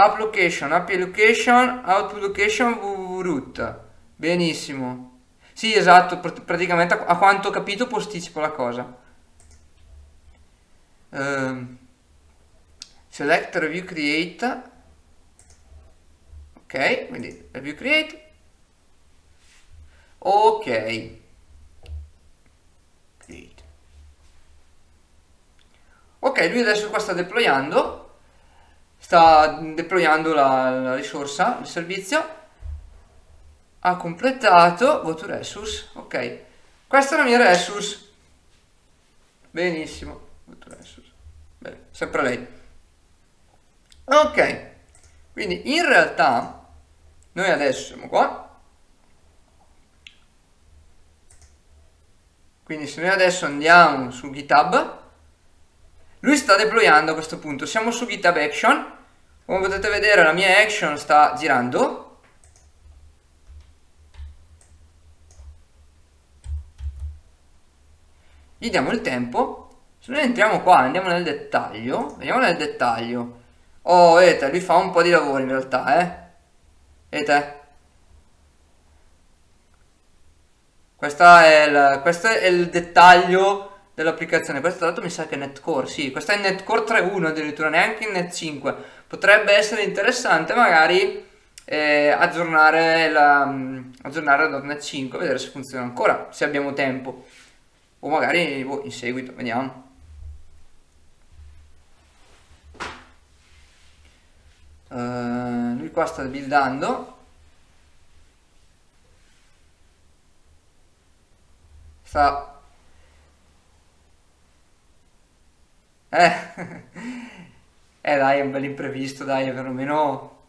app location, app location, output location, www root. Benissimo. Sì, esatto, pr praticamente a, a quanto ho capito posticipo la cosa. Um, select review create. Ok, quindi review create. Ok. Create. Ok, lui adesso qua sta deployando. Sta deployando la, la risorsa, il servizio. Ha completato. Go to resource. Ok. Questa è la mia resource. Benissimo. Go to resource. Bene, sempre lei. Ok. Quindi in realtà noi adesso siamo qua. Quindi se noi adesso andiamo su GitHub, lui sta deployando a questo punto. Siamo su GitHub Action. Come potete vedere la mia action sta girando. Gli diamo il tempo. Se noi entriamo qua, andiamo nel dettaglio. Vediamo nel dettaglio. Oh, vedete, lui fa un po' di lavoro in realtà, eh. Vedete? Questa è il, questo è il dettaglio dell'applicazione. Questo dato mi sa che è NetCore, sì. Questa è NetCore tre punto uno addirittura, neanche in Net cinque. Potrebbe essere interessante magari eh, aggiornare la aggiornare la Net cinque, vedere se funziona ancora, se abbiamo tempo. O magari boh, in seguito, vediamo. Uh, lui qua sta buildando, sta eh eh dai, è un bel imprevisto, dai, perlomeno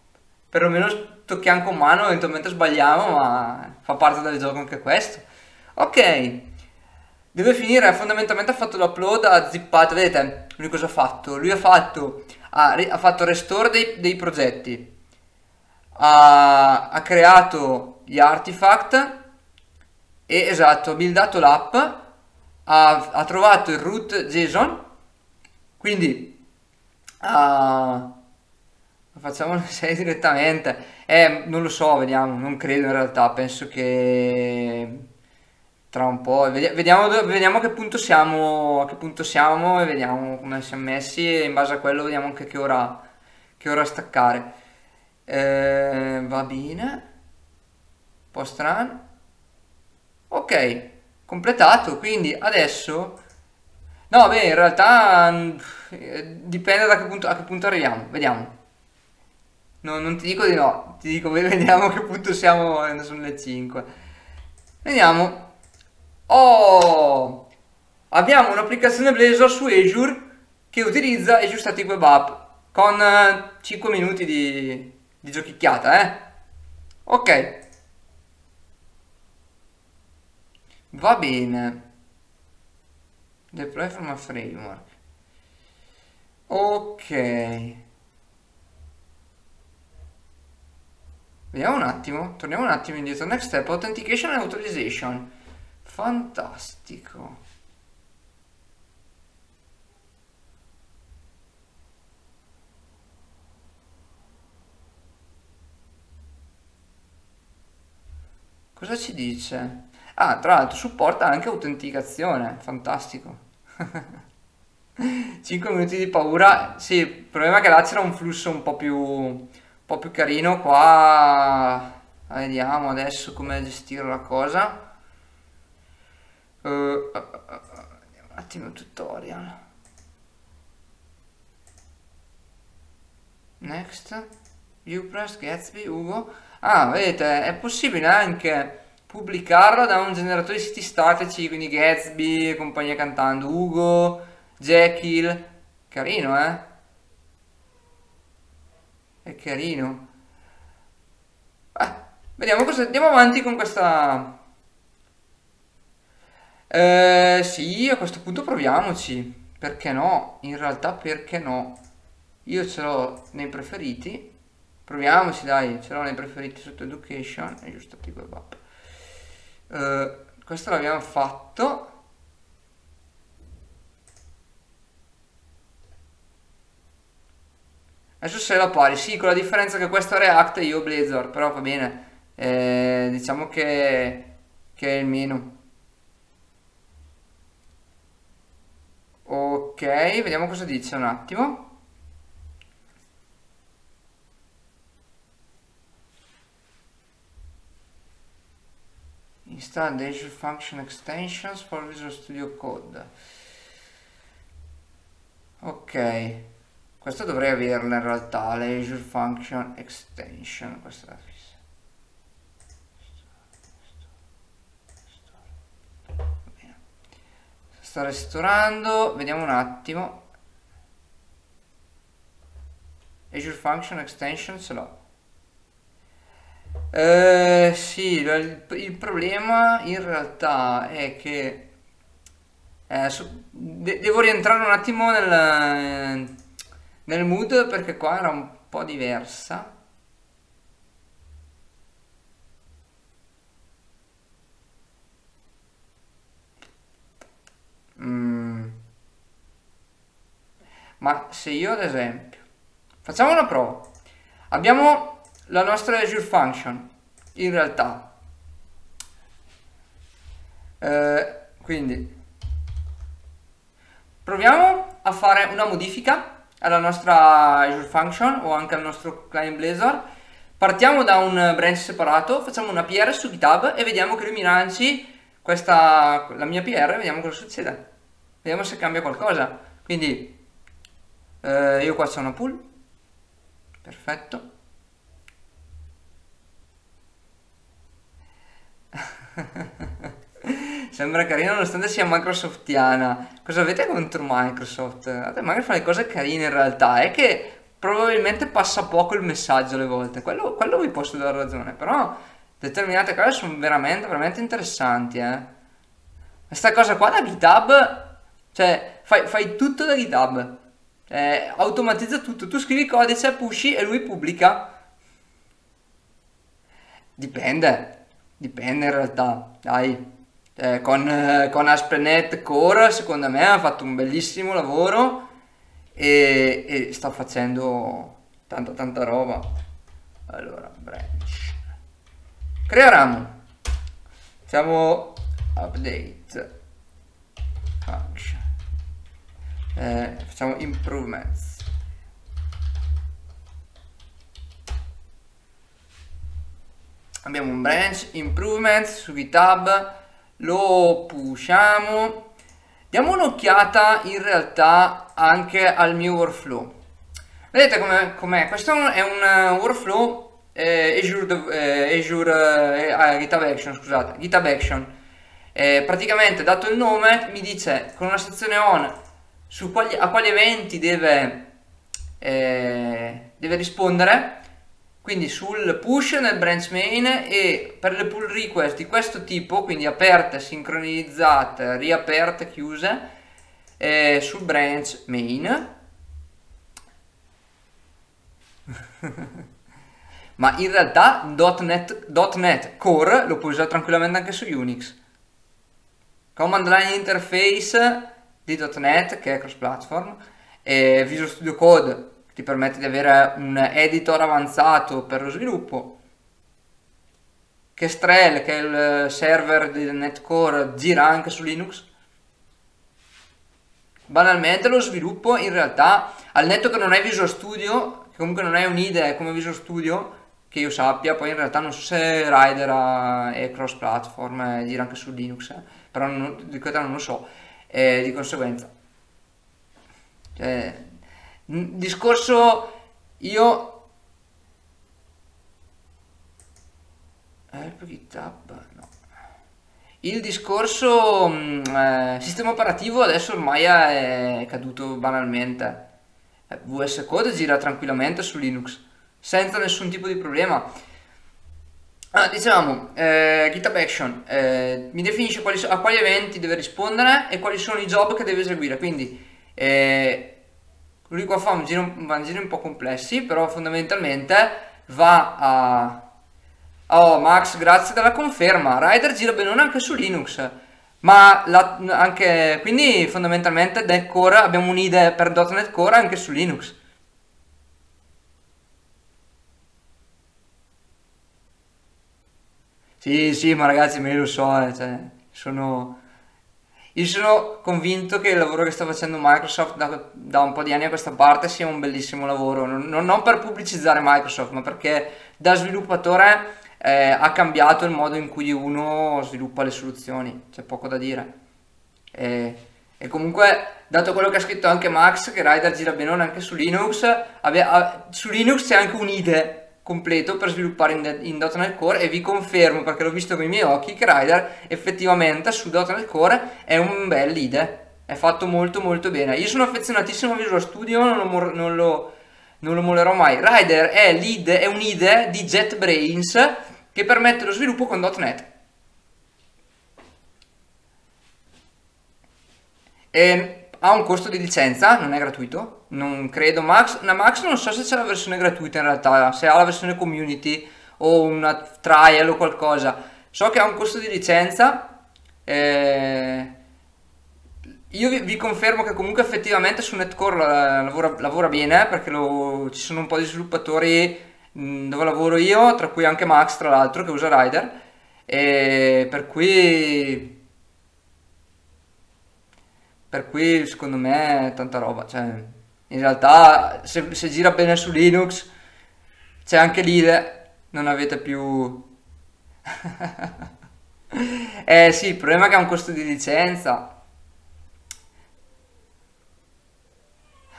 perlomeno tocchiamo con mano, eventualmente sbagliamo, ma fa parte del gioco anche questo. Ok, deve finire, fondamentalmente ha fatto l'upload, ha zippato, vedete lui cosa ha fatto? Lui ha fatto Ha, ha fatto restore dei, dei progetti, ha, ha creato gli artifact e esatto, ha buildato l'app, ha, ha trovato il root JSON, quindi ha, facciamolo sei direttamente, eh, non lo so, vediamo, non credo in realtà, penso che tra un po' vediamo, vediamo a che punto siamo a che punto siamo e vediamo come siamo messi e in base a quello vediamo anche che ora che ora staccare. Eh, va bene, un po' strano. Ok, completato. Quindi adesso no, beh, in realtà dipende da che punto a che punto arriviamo, vediamo. No, non ti dico di no, ti dico vediamo a che punto siamo, sono le cinque, vediamo. Oh, abbiamo un'applicazione Blazor su Azure che utilizza Azure Static Web App con cinque minuti di, di giochicchiata, eh? Ok, va bene. Deploy from a framework. Ok, vediamo un attimo, torniamo un attimo indietro. Next step, authentication and authorization. Fantastico. Cosa ci dice? Ah, tra l'altro supporta anche autenticazione. Fantastico. cinque minuti di paura. Sì, il problema è che là c'era un flusso un po' più un po' più carino. Qua vediamo adesso come gestire la cosa. Uh, uh, uh, uh, andiamo un attimo tutorial. Next, Upress, Gatsby, Hugo. Ah, vedete, è possibile anche pubblicarla da un generatore di siti statici, quindi Gatsby, compagnia cantando, Hugo, Jekyll. Carino, eh? È carino. Ah, vediamo cosa, andiamo avanti con questa... Eh, sì, a questo punto proviamoci, perché no? In realtà perché no? Io ce l'ho nei preferiti, proviamoci dai, ce l'ho nei preferiti sotto education, è giusto tipo web app. Eh, questo l'abbiamo fatto. Adesso se la pari, sì, con la differenza che questo è React e io Blazor, però va bene, eh, diciamo che, che è il meno. Ok, vediamo cosa dice un attimo. Install the Azure Function Extensions for Visual Studio Code. Ok, questo dovrei averla in realtà, le Azure Function Extension. Questa è la fissa. Sta restaurando, vediamo un attimo. Azure Function Extension ce l'ho. Eh, sì, il, il problema in realtà è che eh, su, de, devo rientrare un attimo nel, nel mood, perché qua era un po' diversa. Mm. Ma se io ad esempio facciamo una prova, abbiamo la nostra Azure Function, in realtà, eh, quindi proviamo a fare una modifica alla nostra Azure Function o anche al nostro client Blazor. Partiamo da un branch separato, facciamo una P R su GitHub e vediamo che lui mi lanci questa, la mia P R, vediamo cosa succede, vediamo se cambia qualcosa. Quindi eh, io qua c'ho una pull, perfetto. Sembra carina nonostante sia microsoftiana. Cosa avete contro Microsoft? Vabbè, magari fa le cose carine, in realtà è che probabilmente passa poco il messaggio alle volte, quello, quello vi posso dare ragione, però determinate cose sono veramente veramente interessanti, eh. Questa cosa qua da GitHub, cioè fai, fai tutto da GitHub, eh, automatizza tutto, tu scrivi codice, pushi e lui pubblica. Dipende. Dipende in realtà, dai, eh, con, eh, con Aspitalia Core secondo me ha fatto un bellissimo lavoro e, e sta facendo tanta tanta roba. Allora, branch, crea ramo, facciamo update, function, eh, facciamo improvements. Abbiamo un branch improvements su GitHub, lo pushiamo, diamo un'occhiata in realtà anche al mio workflow. Vedete com'è? Questo è un workflow eh, Azure, eh, Azure eh, GitHub Action, scusate, GitHub Action. Eh, praticamente dato il nome mi dice con una sezione on su quali, a quali eventi deve, eh, deve rispondere. Quindi sul push nel branch main e per le pull request di questo tipo, quindi aperte, sincronizzate, riaperte, chiuse, eh, sul branch main. Ma in realtà .NET Core lo puoi usare tranquillamente anche su Unix. Command line interface di .NET, che è cross platform, e Visual Studio Code ti permette di avere un editor avanzato per lo sviluppo, Kestrel, che è il server di NetCore, gira anche su Linux. Banalmente lo sviluppo in realtà, al netto che non è Visual Studio, che comunque non è un'idea come Visual Studio che io sappia, poi in realtà non so se Rider è cross platform, gira anche su Linux, eh, però non, di questa non lo so, eh, di conseguenza cioè, discorso io no. Il discorso eh, sistema operativo adesso ormai è caduto banalmente. V S Code gira tranquillamente su Linux senza nessun tipo di problema. Ah, diciamo eh, GitHub Action eh, mi definisce quali, a quali eventi deve rispondere e quali sono i job che deve eseguire, quindi eh, lui qua fa un giro un po' complessi, però fondamentalmente va a... Oh Max, grazie della conferma, Rider gira benone anche su Linux, ma la, anche... quindi fondamentalmente .NET Core abbiamo un'idea per .NET Core anche su Linux. Sì, sì, ma ragazzi, me lo so, eh, cioè, sono... Io sono convinto che il lavoro che sta facendo Microsoft da, da un po' di anni a questa parte sia un bellissimo lavoro, non, non per pubblicizzare Microsoft, ma perché da sviluppatore eh, ha cambiato il modo in cui uno sviluppa le soluzioni, c'è poco da dire. E, e comunque, dato quello che ha scritto anche Max, che Rider gira benone anche su Linux, abbia, a, su Linux c'è anche un I D E completo per sviluppare in, in .NET Core, e vi confermo, perché l'ho visto con i miei occhi, che Rider effettivamente su .NET Core è un bel I D E, è fatto molto molto bene. Io sono affezionatissimo a Visual Studio, non lo, non lo, non lo mollerò mai. Rider è, l'I D E, è un I D E di JetBrains che permette lo sviluppo con .NET. E ha un costo di licenza, non è gratuito. Non credo, Max, una Max non so se c'è la versione gratuita in realtà, se ha la versione community o una trial o qualcosa. So che ha un costo di licenza, eh, io vi, vi confermo che comunque effettivamente su NetCore lavora, lavora bene, perché lo, ci sono un po' di sviluppatori mh, dove lavoro io, tra cui anche Max tra l'altro, che usa Rider, eh, per cui... Per cui secondo me è tanta roba, cioè... In realtà se, se gira bene su Linux c'è anche l'I D E, non avete più... eh sì, il problema è che ha un costo di licenza.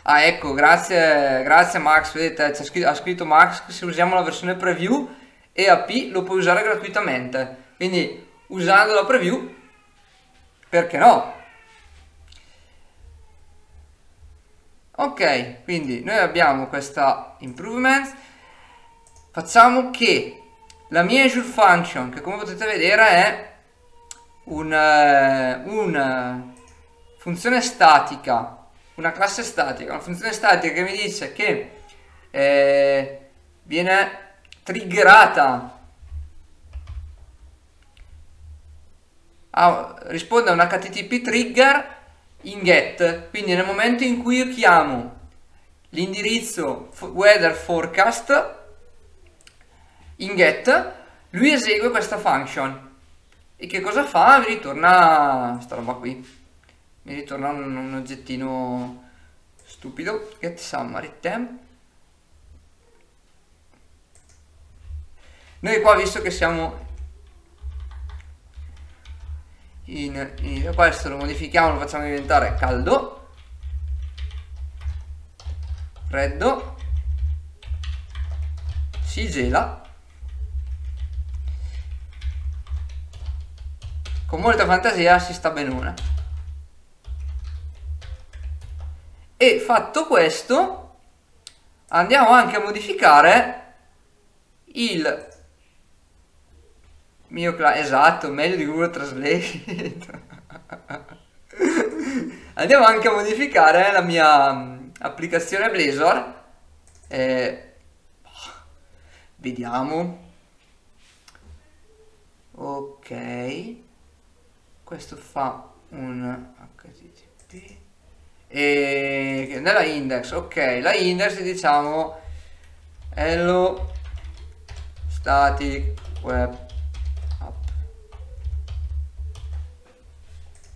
Ah ecco, grazie, grazie Max, vedete, ha scritto, ha scritto Max che se usiamo la versione preview e A P lo puoi usare gratuitamente. Quindi usando la preview, perché no? Ok, quindi noi abbiamo questa improvement, facciamo che la mia Azure Function, che come potete vedere è una, una funzione statica, una classe statica, una funzione statica che mi dice che eh, viene triggerata, ah, risponde a un H T T P trigger in get, quindi nel momento in cui io chiamo l'indirizzo weather forecast in get, lui esegue questa function, e che cosa fa? Mi ritorna sta roba qui, mi ritorna un, un oggettino stupido, get summary temp. Noi qua, visto che siamo In, in, questo lo modifichiamo, lo facciamo diventare caldo, freddo, si gela. Con molta fantasia si sta benone. E fatto questo, andiamo anche a modificare il mio class, esatto, meglio di Google Translate. Andiamo anche a modificare la mia applicazione Blazor, eh, vediamo, ok, questo fa un H T T P e nella index, ok, la index diciamo hello static web.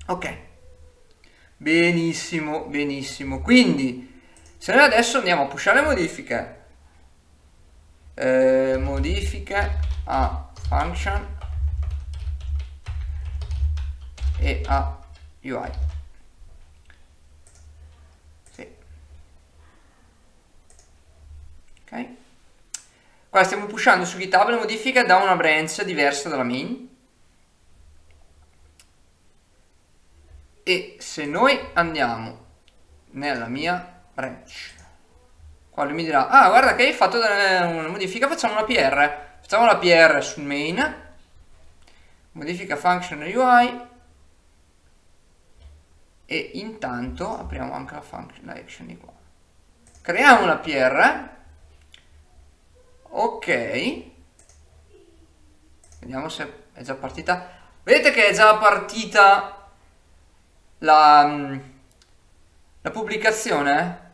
Ok, benissimo, benissimo. Quindi, se noi adesso andiamo a pushare le modifiche, eh, modifiche a function e a U I. Sì. Ok. Qua stiamo pushando su GitHub le modifiche da una branch diversa dalla main. E se noi andiamo nella mia branch, qua lui mi dirà, ah guarda che hai fatto una modifica, facciamo una P R, facciamo la P R sul main, modifica function U I, e intanto apriamo anche la function action di qua, creiamo una P R, ok, vediamo se è già partita, vedete che è già partita La, la pubblicazione,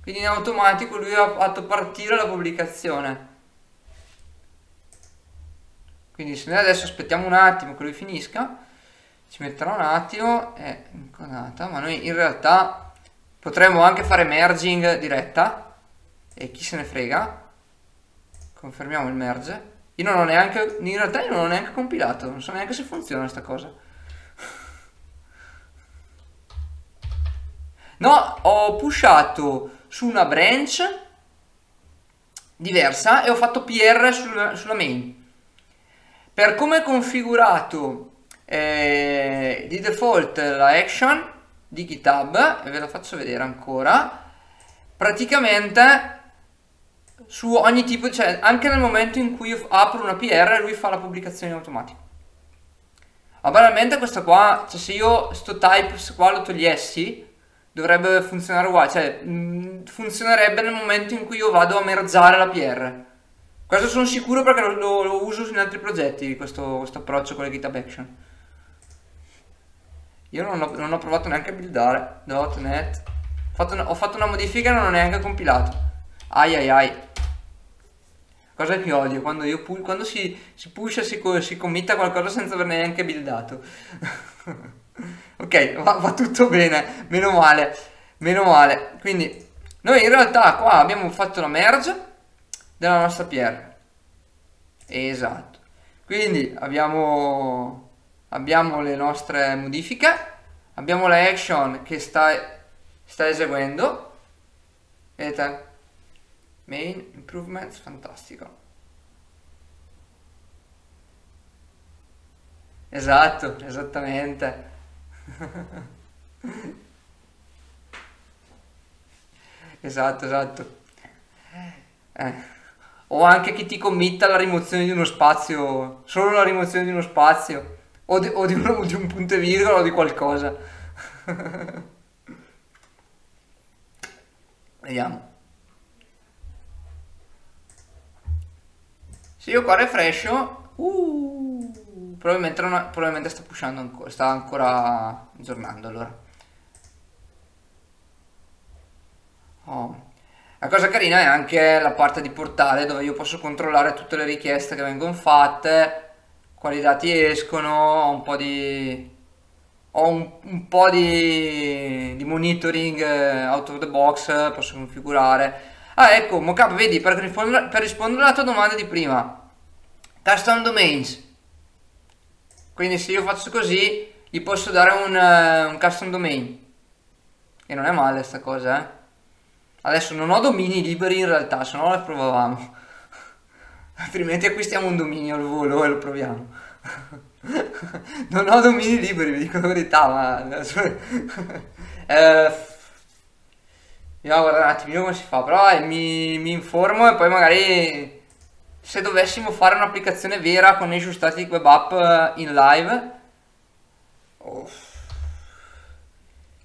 quindi in automatico lui ha fatto partire la pubblicazione. Quindi se noi adesso aspettiamo un attimo che lui finisca, ci metterà un attimo, è inconata, ma noi in realtà potremmo anche fare merging diretta e chi se ne frega. Confermiamo il merge. Io non ho neanche, in realtà io non ho neanche compilato, non so neanche se funziona sta cosa. No, ho pushato su una branch diversa e ho fatto P R sulla, sulla main. Per come è configurato eh, di default la action di GitHub, e ve la faccio vedere ancora, praticamente su ogni tipo, cioè anche nel momento in cui io apro una P R lui fa la pubblicazione automatica. Ma banalmente questa qua, cioè se io sto types qua lo togliessi dovrebbe funzionare uguale, cioè mh, funzionerebbe nel momento in cui io vado a mergiare la P R. Questo sono sicuro perché lo, lo, lo uso in altri progetti, questo, questo approccio con le GitHub Action. Io non ho, non ho provato neanche a buildare .punto net. Fatto, ho fatto una modifica e non ho neanche compilato. Ai ai ai. Cosa che odio, quando, io pu quando si, si pusha, si, co si committa qualcosa senza aver neanche buildato. Ok, va, va tutto bene, meno male, meno male. Quindi noi in realtà qua abbiamo fatto la merge della nostra P R, esatto, quindi abbiamo abbiamo le nostre modifiche, abbiamo la action che sta, sta eseguendo, vedete, main improvements, fantastico, esatto, esattamente. esatto esatto eh. O anche chi ti committa la rimozione di uno spazio, solo la rimozione di uno spazio o di, o di, uno, di un punto e virgola o di qualcosa. Vediamo se io qua refresho. uh, probabilmente, non ha, probabilmente sta pushando ancora, sta ancora aggiornando. Allora oh. La cosa carina è anche la parte di portale dove io posso controllare tutte le richieste che vengono fatte, quali dati escono, ho un po' di, ho un, un po' di, di monitoring out of the box, posso configurare. Ah ecco, mockup, vedi, per rispondere, per rispondere alla tua domanda di prima, custom domains. Quindi se io faccio così gli posso dare un, un custom domain. E non è male sta cosa, eh. Adesso non ho domini liberi in realtà, se no la provavamo. Altrimenti acquistiamo un dominio al volo e lo proviamo. Non ho domini liberi, vi dico la verità, ma... eh, io guardo un attimo come si fa, però eh, mi, mi informo e poi magari se dovessimo fare un'applicazione vera con Azure Static Web App in live... Oh.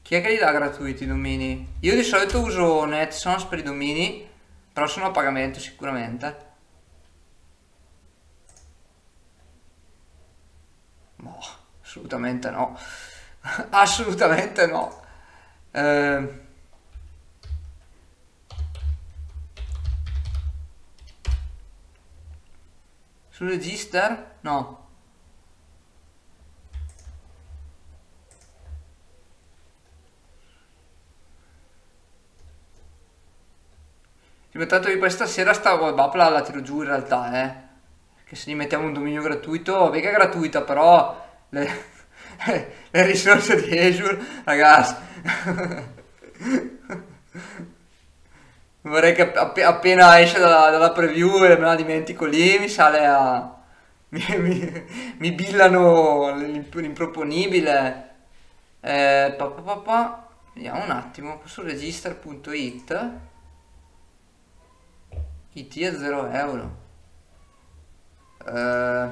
Chi è che li dà gratuiti i domini? Io di solito uso NetSource per i domini, però sono a pagamento sicuramente. No, assolutamente no. Assolutamente no. Eh... Su Register? No. Tanto di questa sera sta web app la, la tiro giù in realtà, eh. Perché se gli mettiamo un dominio gratuito, vega è gratuita, però le, le risorse di Azure, ragazzi. Vorrei che app appena esce dalla, dalla preview e me la dimentico lì, mi sale a... mi, mi, mi billano l'improponibile. Eh, pa, pa, pa, pa. Vediamo un attimo, su register punto it. I T è zero euro. Eh,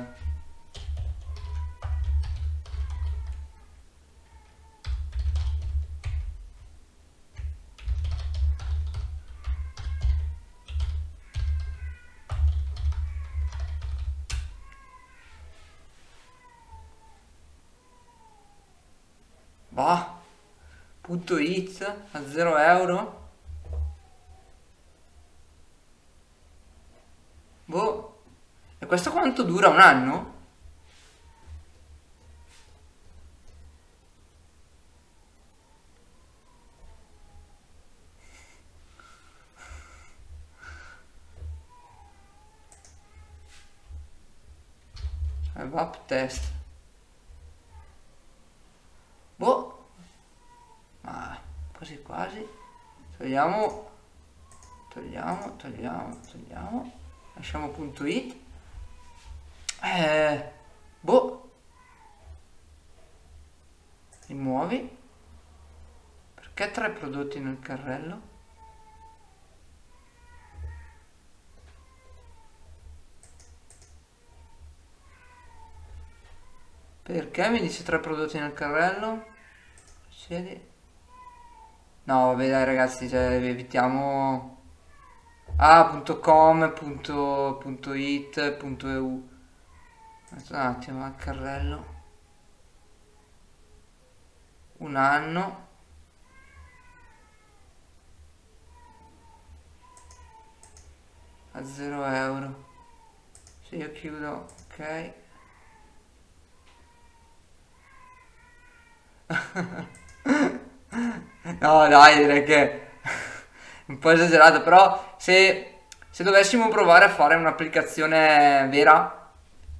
bah, punto it a zero euro. Boh, Questo quanto dura? Un anno? Web test. Boh. Ma ah, quasi quasi. Togliamo. Togliamo, togliamo, togliamo. Lasciamo punto it. Eh, boh. Li muovi. Perché tre prodotti nel carrello? Perché mi dice tre prodotti nel carrello? Siedi. No, vabbè dai ragazzi, cioè, evitiamo. Ah, punto .com, punto, punto .it, punto .eu. Un attimo, al carrello. Un anno. A zero euro. Se io chiudo, ok. No dai, direi che un po' esagerato, però se, se dovessimo provare a fare un'applicazione vera,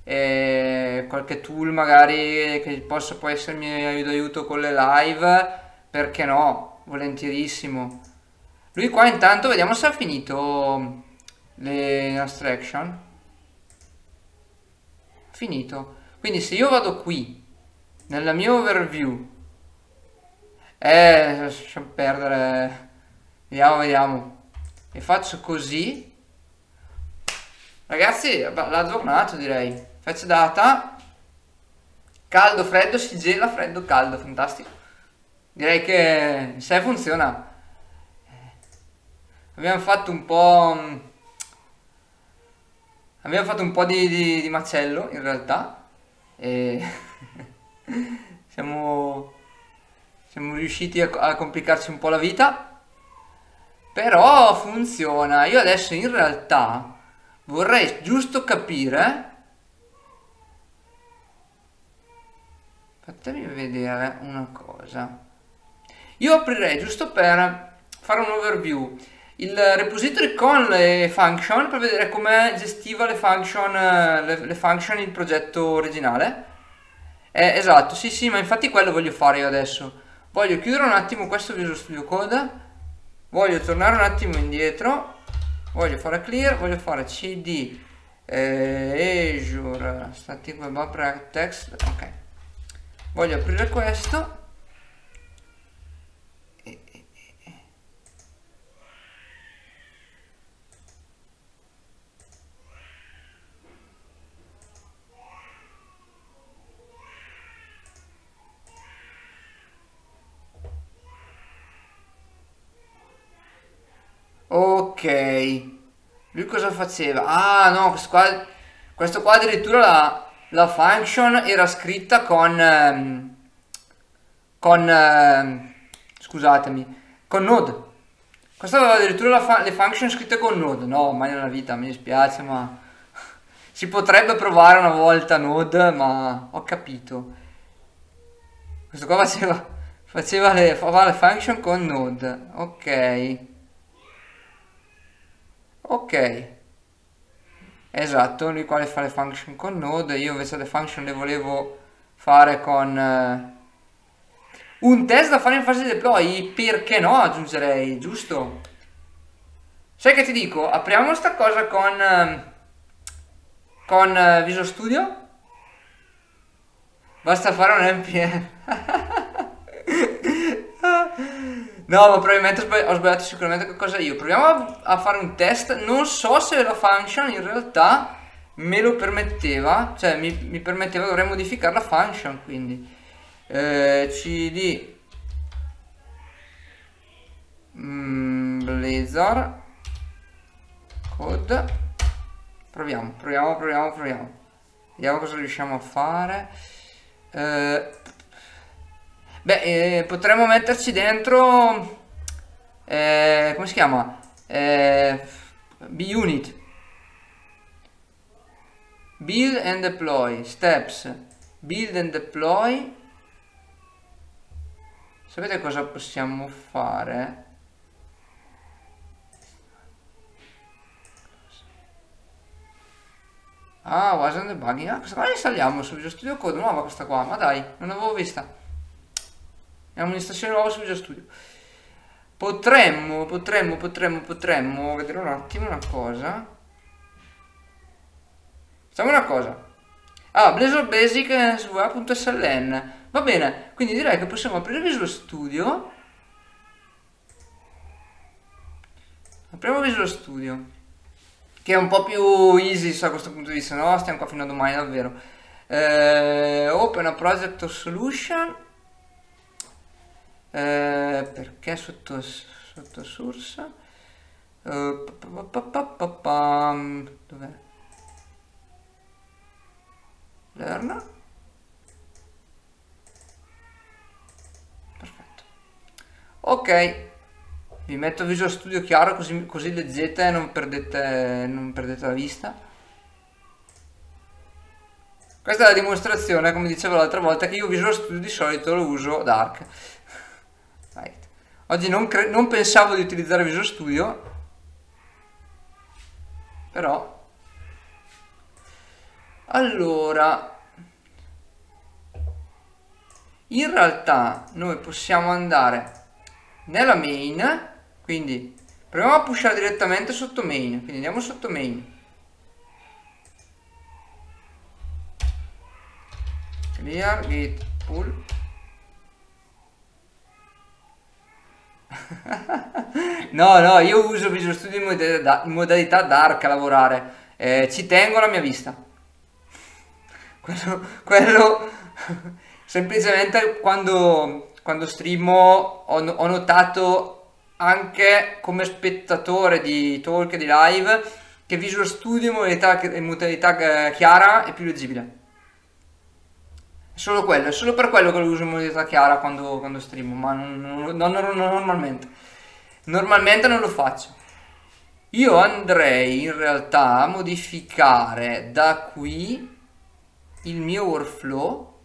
eh, qualche tool magari che possa poi essermi d'aiuto con le live, perché no, volentierissimo. Lui qua intanto vediamo se ha finito le nostre action. Finito. Quindi se io vado qui nella mia overview, Eh, lasciamo perdere. Vediamo, vediamo. E faccio così. Ragazzi, l'ha aggiornato direi. Fetch data. Caldo, freddo, si gela, freddo, caldo. Fantastico. Direi che in sé funziona. Abbiamo fatto un po'... Abbiamo fatto un po' di, di, di macello, in realtà. E... siamo... Siamo riusciti a, a complicarci un po' la vita, però funziona. Io adesso in realtà vorrei giusto capire. Fatemi vedere una cosa. Io aprirei giusto per fare un overview il repository con le function, per vedere come gestiva le function, le, le function il progetto originale. Eh, esatto, sì sì, ma infatti quello voglio fare io adesso. Voglio chiudere un attimo questo Visual Studio Code, voglio tornare un attimo indietro, voglio fare clear, voglio fare cd eh, Azure Static Web Apps text, ok. Voglio aprire questo e, e, e. Ok, lui cosa faceva? Ah no, questo qua, questo qua addirittura la, la function era scritta con, ehm, con ehm, scusatemi, con Node. Questo aveva addirittura la fa le function scritte con Node. No, mai nella vita, mi dispiace, ma si potrebbe provare una volta Node, ma ho capito. Questo qua faceva, faceva, le, faceva le function con Node, ok. Ok, esatto, lui quale fa le function con Node, io invece le function le volevo fare con uh, un test da fare in fase di deploy, perché no, aggiungerei, giusto? Sai che ti dico, apriamo sta cosa con, uh, con uh, Visual Studio, basta fare un npm. No, ma probabilmente ho sbagliato sicuramente qualcosa io. Proviamo a fare un test. Non so se la function in realtà me lo permetteva. Cioè mi, mi permetteva, dovrei modificare la function, quindi eh, cd mm, Blazor code. Proviamo, proviamo, proviamo, proviamo. Vediamo cosa riusciamo a fare. Eh, Beh, eh, potremmo metterci dentro, eh, come si chiama, eh, bUnit. build and deploy, steps, build and deploy. Sapete cosa possiamo fare? Ah, wasn't debugging. Ah, questa qua la installiamo su Visual Studio Code, nuova questa qua, ma dai, non l'avevo vista. È un'installazione nuova su Visual Studio. Potremmo, potremmo, potremmo, potremmo vedere un attimo una cosa. Facciamo una cosa. Ah, Blazor Basic su w a punto s l n. Va bene, quindi direi che possiamo aprire Visual Studio. Apriamo Visual Studio, che è un po' più easy so, a questo punto di vista, no? Stiamo qua fino a domani davvero. Eh, open a project or solution, eh, perché sotto, sotto source, eh, dov'è? Learn, perfetto, ok. Vi metto Visual Studio chiaro così, così leggete e non perdete, non perdete la vista. Questa è la dimostrazione, come dicevo l'altra volta, che io Visual Studio di solito lo uso dark. Right. Oggi non, non pensavo di utilizzare Visual Studio, però... Allora... In realtà noi possiamo andare nella main... Quindi proviamo a pushare direttamente sotto main, quindi andiamo sotto main, clear, git, pull. No, no, io uso Visual Studio in modalità, in modalità dark a lavorare, eh, ci tengo la mia vista. Quello, quello semplicemente quando, quando streamo ho, ho notato anche come spettatore di talk e di live che Visual Studio in modalità, in modalità chiara è più leggibile. È solo quello, è solo per quello che lo uso in modalità chiara quando, quando streamo, ma non, non, non, non normalmente. Normalmente non lo faccio. Io andrei in realtà a modificare da qui il mio workflow.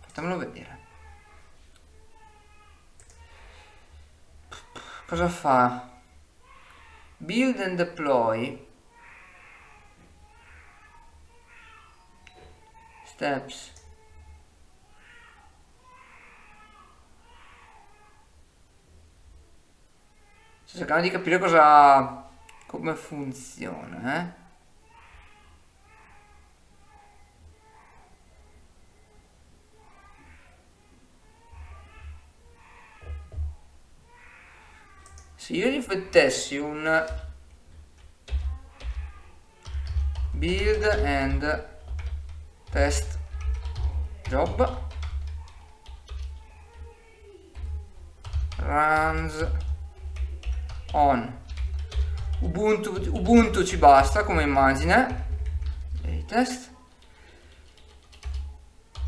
Fatemelo vedere. Cosa fa? Build and deploy, steps. Sto cercando di capire cosa, come funziona, eh? Se io riflettessi un build and test job runs on Ubuntu, Ubuntu ci basta come immagine, latest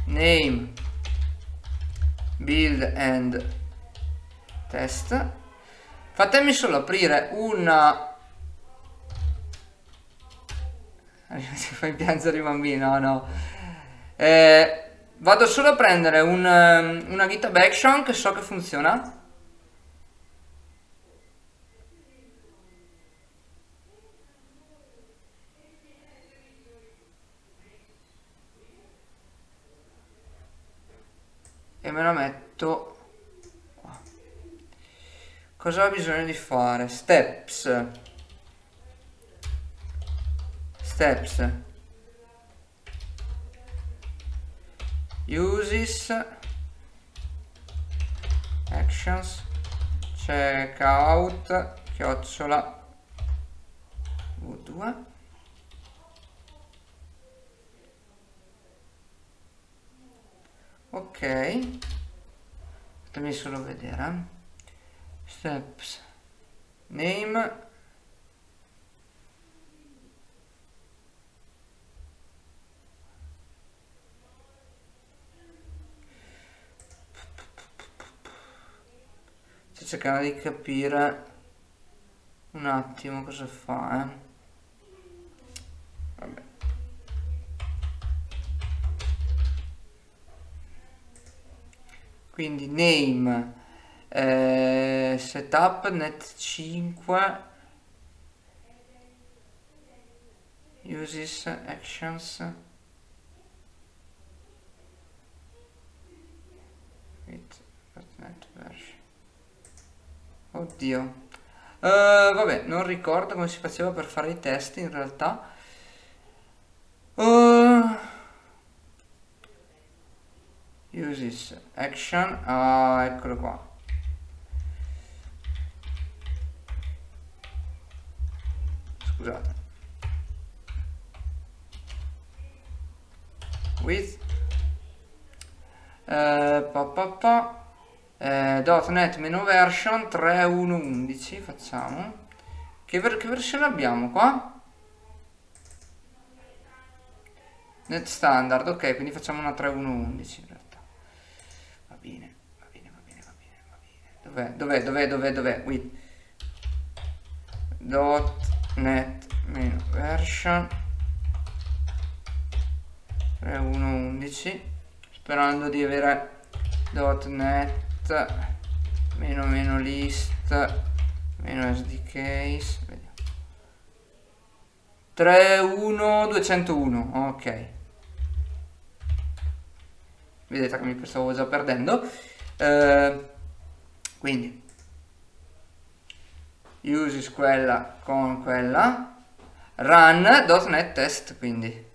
name build and test. Fatemi solo aprire una... Ti fai piangere i bambini, no no. Eh, vado solo a prendere un, una GitHub Action che so che funziona. E me la metto... Cosa ho bisogno di fare? Steps, steps, uses, actions, checkout, chiocciola, v due. Ok, fatemi solo vedere. Steps name sto cercando di capire un attimo cosa fa, eh. Vabbè. quindi name eh, setup net cinque uses actions with .net version. Oddio, uh, vabbè, non ricordo come si faceva per fare i test in realtà. uh, Uses action, ah, eccolo qua. Scusate. With eh, pa, pa, pa. Eh, .net meno version tre punto uno punto undici. Facciamo. Che, ver che versione abbiamo qua? Net standard, ok, quindi facciamo una tre punto uno punto undici. Va bene, va bene, va bene, va bene, va bene. Dov'è, dov'è, dov'è, dov'è, dov'è? .net meno version tre punto uno punto undici, sperando di avere .net meno meno list meno sdks. Tre punto uno punto duecentouno, ok. Vedete che mi stavo già perdendo. Eh, quindi uses quella con quella, run.net test, quindi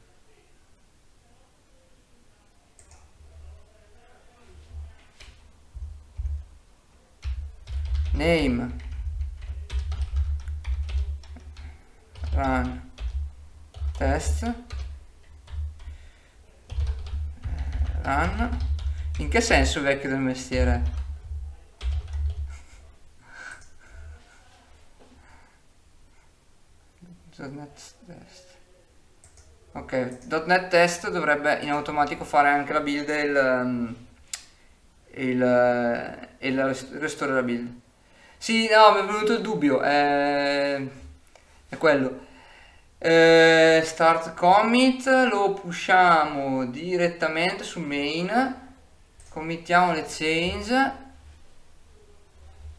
name run test. In che senso, vecchio del mestiere? .net test. Ok, .net test dovrebbe in automatico fare anche la build e il, il, il restore la build. Sì, no, mi è venuto il dubbio, è, è quello. Eh, start commit lo pushiamo direttamente su main, committiamo le change,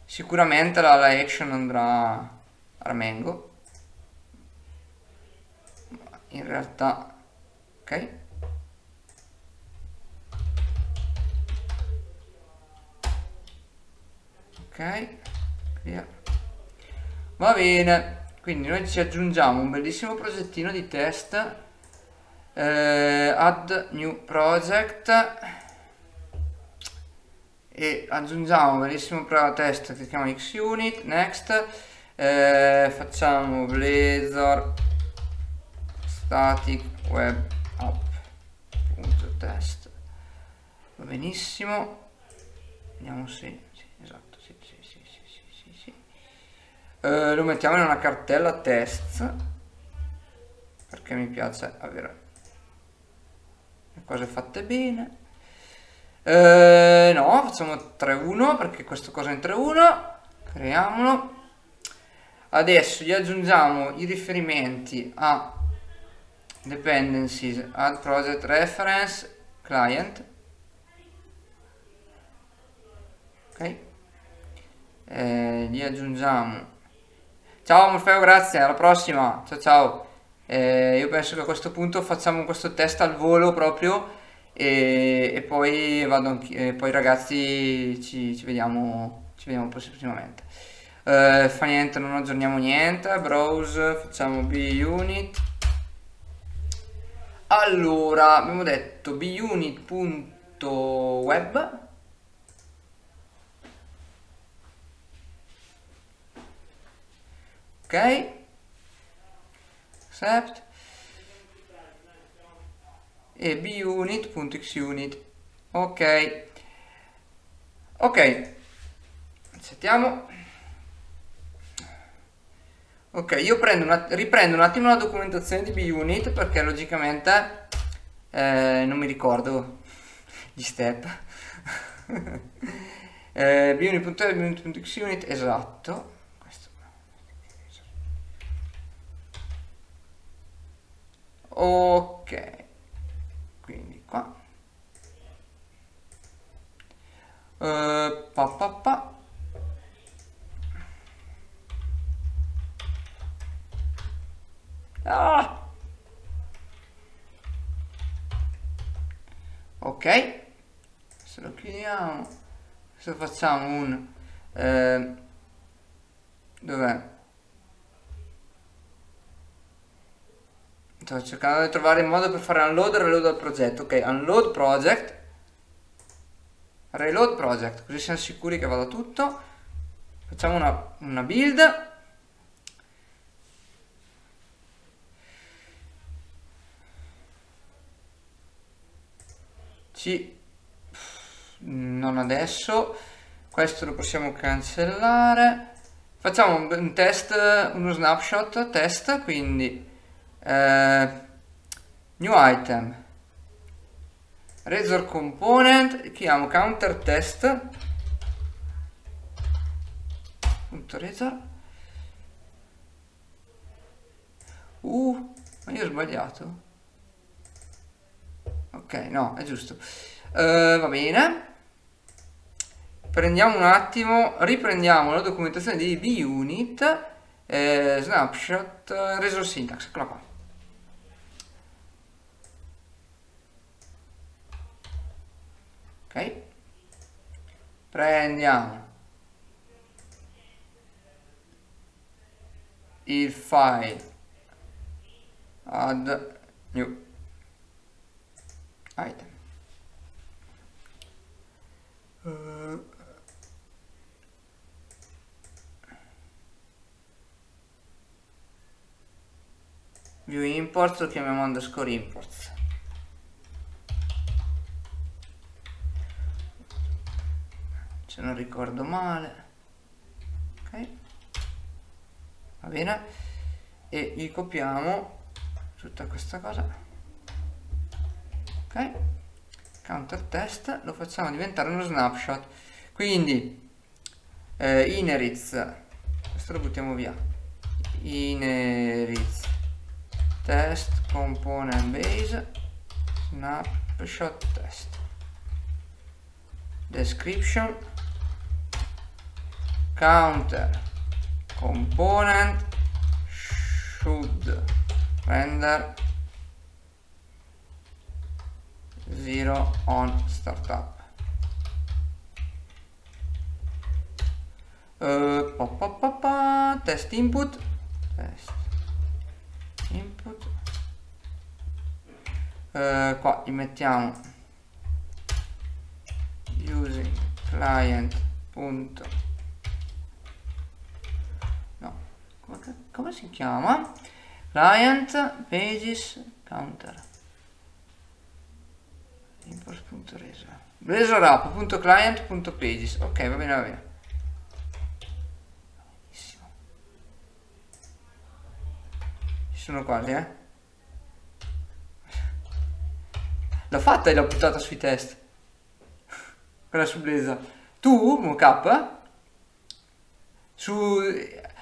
sicuramente la, la action andrà a Armengo, in realtà ok, ok, via. Va bene. Quindi noi ci aggiungiamo un bellissimo progettino di test, eh, add new project, e aggiungiamo un bellissimo test che si chiama XUnit, next, eh, facciamo Blazor Static Web App.test, va benissimo, vediamo se... Uh, lo mettiamo in una cartella test perché mi piace avere le cose fatte bene. Uh, no, facciamo tre punto uno perché questa cosa è in tre punto uno. Creiamolo. Adesso gli aggiungiamo i riferimenti a dependencies, add project reference client. Ok, eh, gli aggiungiamo. Ciao Morfeo, grazie, alla prossima, ciao ciao. Eh, io penso che a questo punto facciamo questo test al volo proprio e, e poi vado anch'io, e poi ragazzi ci, ci vediamo, ci vediamo prossimamente. Eh, fa niente, non aggiorniamo niente, browse, facciamo bUnit. Allora, abbiamo detto bUnit.web. Ok, accept, e bUnit.xUnit. Ok, ok, accettiamo. Ok, io prendo una, riprendo un attimo la documentazione di bUnit perché logicamente eh, non mi ricordo gli step. eh, bUnit.web, bUnit.xUnit, esatto. Ok, quindi qua eh, pa, pa, pa. Ah! Ok, se lo chiudiamo, se facciamo un eh, dov'è? Sto cercando di trovare il modo per fare unload e reload al progetto. Ok, unload project, reload project, così siamo sicuri che vada tutto. Facciamo una, una build. Ci... non adesso, questo lo possiamo cancellare. Facciamo un, un test, uno snapshot test, quindi eh, new item, Razor component, chiamo counter test punto Razor. Uh, ma io ho sbagliato. Ok, no, è giusto. Uh, va bene. Prendiamo un attimo, riprendiamo la documentazione di bUnit, eh, snapshot, eh, Razor syntax, eccola qua. Ok. Prendiamo il file add new item. Uh. View imports lo chiamiamo underscore imports. Se non ricordo male. Ok. Va bene. E gli copiamo tutta questa cosa. Ok, counter test, lo facciamo diventare uno snapshot, quindi eh, inheritz, questo lo buttiamo via, inheritz test component base snapshot test description counter component should render zero on startup. Uh, pa, pa, pa, pa. Test input. Test input. Uh, qua gli mettiamo using client. Punto. No, come, come si chiama? Client pages counter. import.razor Blazor app.client.pages. Ok, va bene, va bene. Benissimo. Ci sono quasi, eh? L'ho fatta e l'ho buttata sui test. Quella su Blazor. Tu, mockup, su...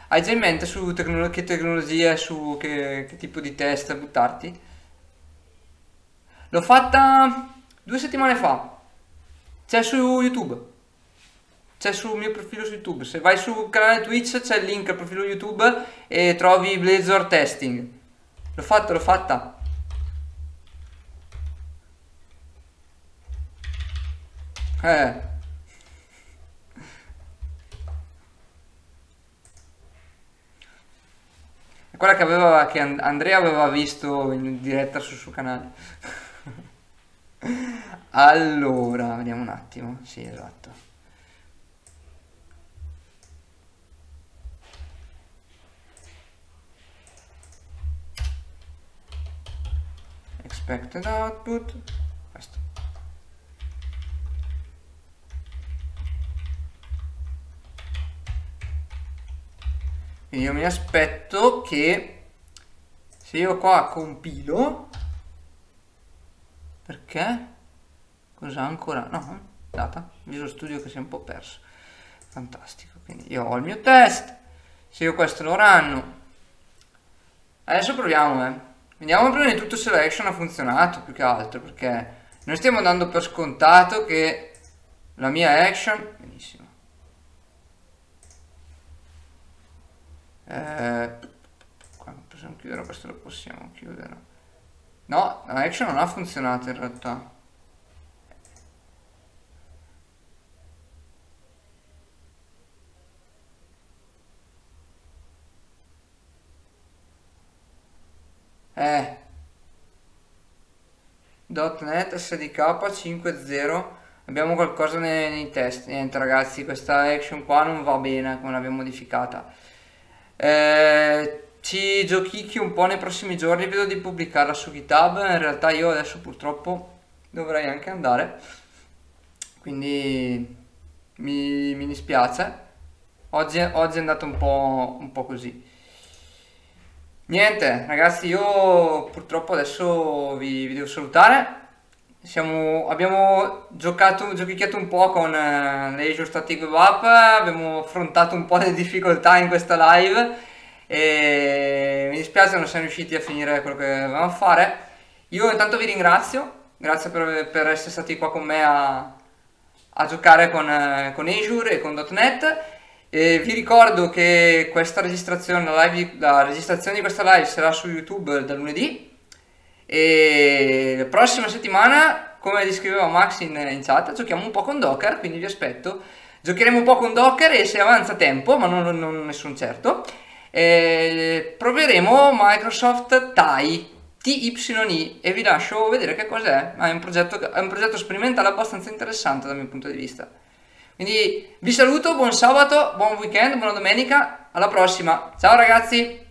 hai già in mente su tecno che tecnologia, su che, che tipo di test buttarti? L'ho fatta... due settimane fa, c'è su YouTube, c'è sul mio profilo su YouTube, se vai sul canale Twitch c'è il link al profilo YouTube e trovi Blazor Testing, l'ho fatta, l'ho fatta. Eh. È quella che, aveva, che Andrea aveva visto in diretta sul suo canale. Allora, vediamo un attimo. Sì, esatto. Expected output. Questo. Quindi io mi aspetto che se io qua compilo. Perché? Cosa ancora? No, data, Visual Studio che si è un po' perso. Fantastico, quindi io ho il mio test, se io questo lo ranno. Adesso proviamo, eh. Vediamo prima di tutto se l'action ha funzionato, più che altro, perché noi stiamo dando per scontato che la mia action, benissimo, eh, qua possiamo chiudere, questo lo possiamo chiudere, no, la action non ha funzionato in realtà. Eh, .NET S D K cinque punto zero, abbiamo qualcosa nei, nei test. Niente ragazzi, questa action qua non va bene come l'abbiamo modificata. Eh, ci giochicchio un po' nei prossimi giorni, vedo di pubblicarla su GitHub. In realtà io adesso purtroppo dovrei anche andare, quindi mi, mi dispiace. Oggi, oggi è andato un po', un po' così. Niente ragazzi, io purtroppo adesso vi, vi devo salutare. Siamo, abbiamo giocato, giochicchiato un po' con eh, le Azure Static Web App, abbiamo affrontato un po' le difficoltà in questa live e mi dispiace non siamo riusciti a finire quello che dovevamo fare. Io intanto vi ringrazio, grazie per, per essere stati qua con me a, a giocare con, eh, con Azure e con .NET. E vi ricordo che questa registrazione, la, live, la registrazione di questa live sarà su YouTube da lunedì e la prossima settimana, come descriveva Max in, in chat, giochiamo un po' con Docker, quindi vi aspetto. Giocheremo un po' con Docker e se avanza tempo, ma non, non ne sono certo, e proveremo Microsoft T Y, T Y I, e vi lascio vedere che cos'è, ma è un progetto, è un progetto sperimentale abbastanza interessante dal mio punto di vista. Quindi vi saluto, buon sabato, buon weekend, buona domenica, alla prossima, ciao ragazzi!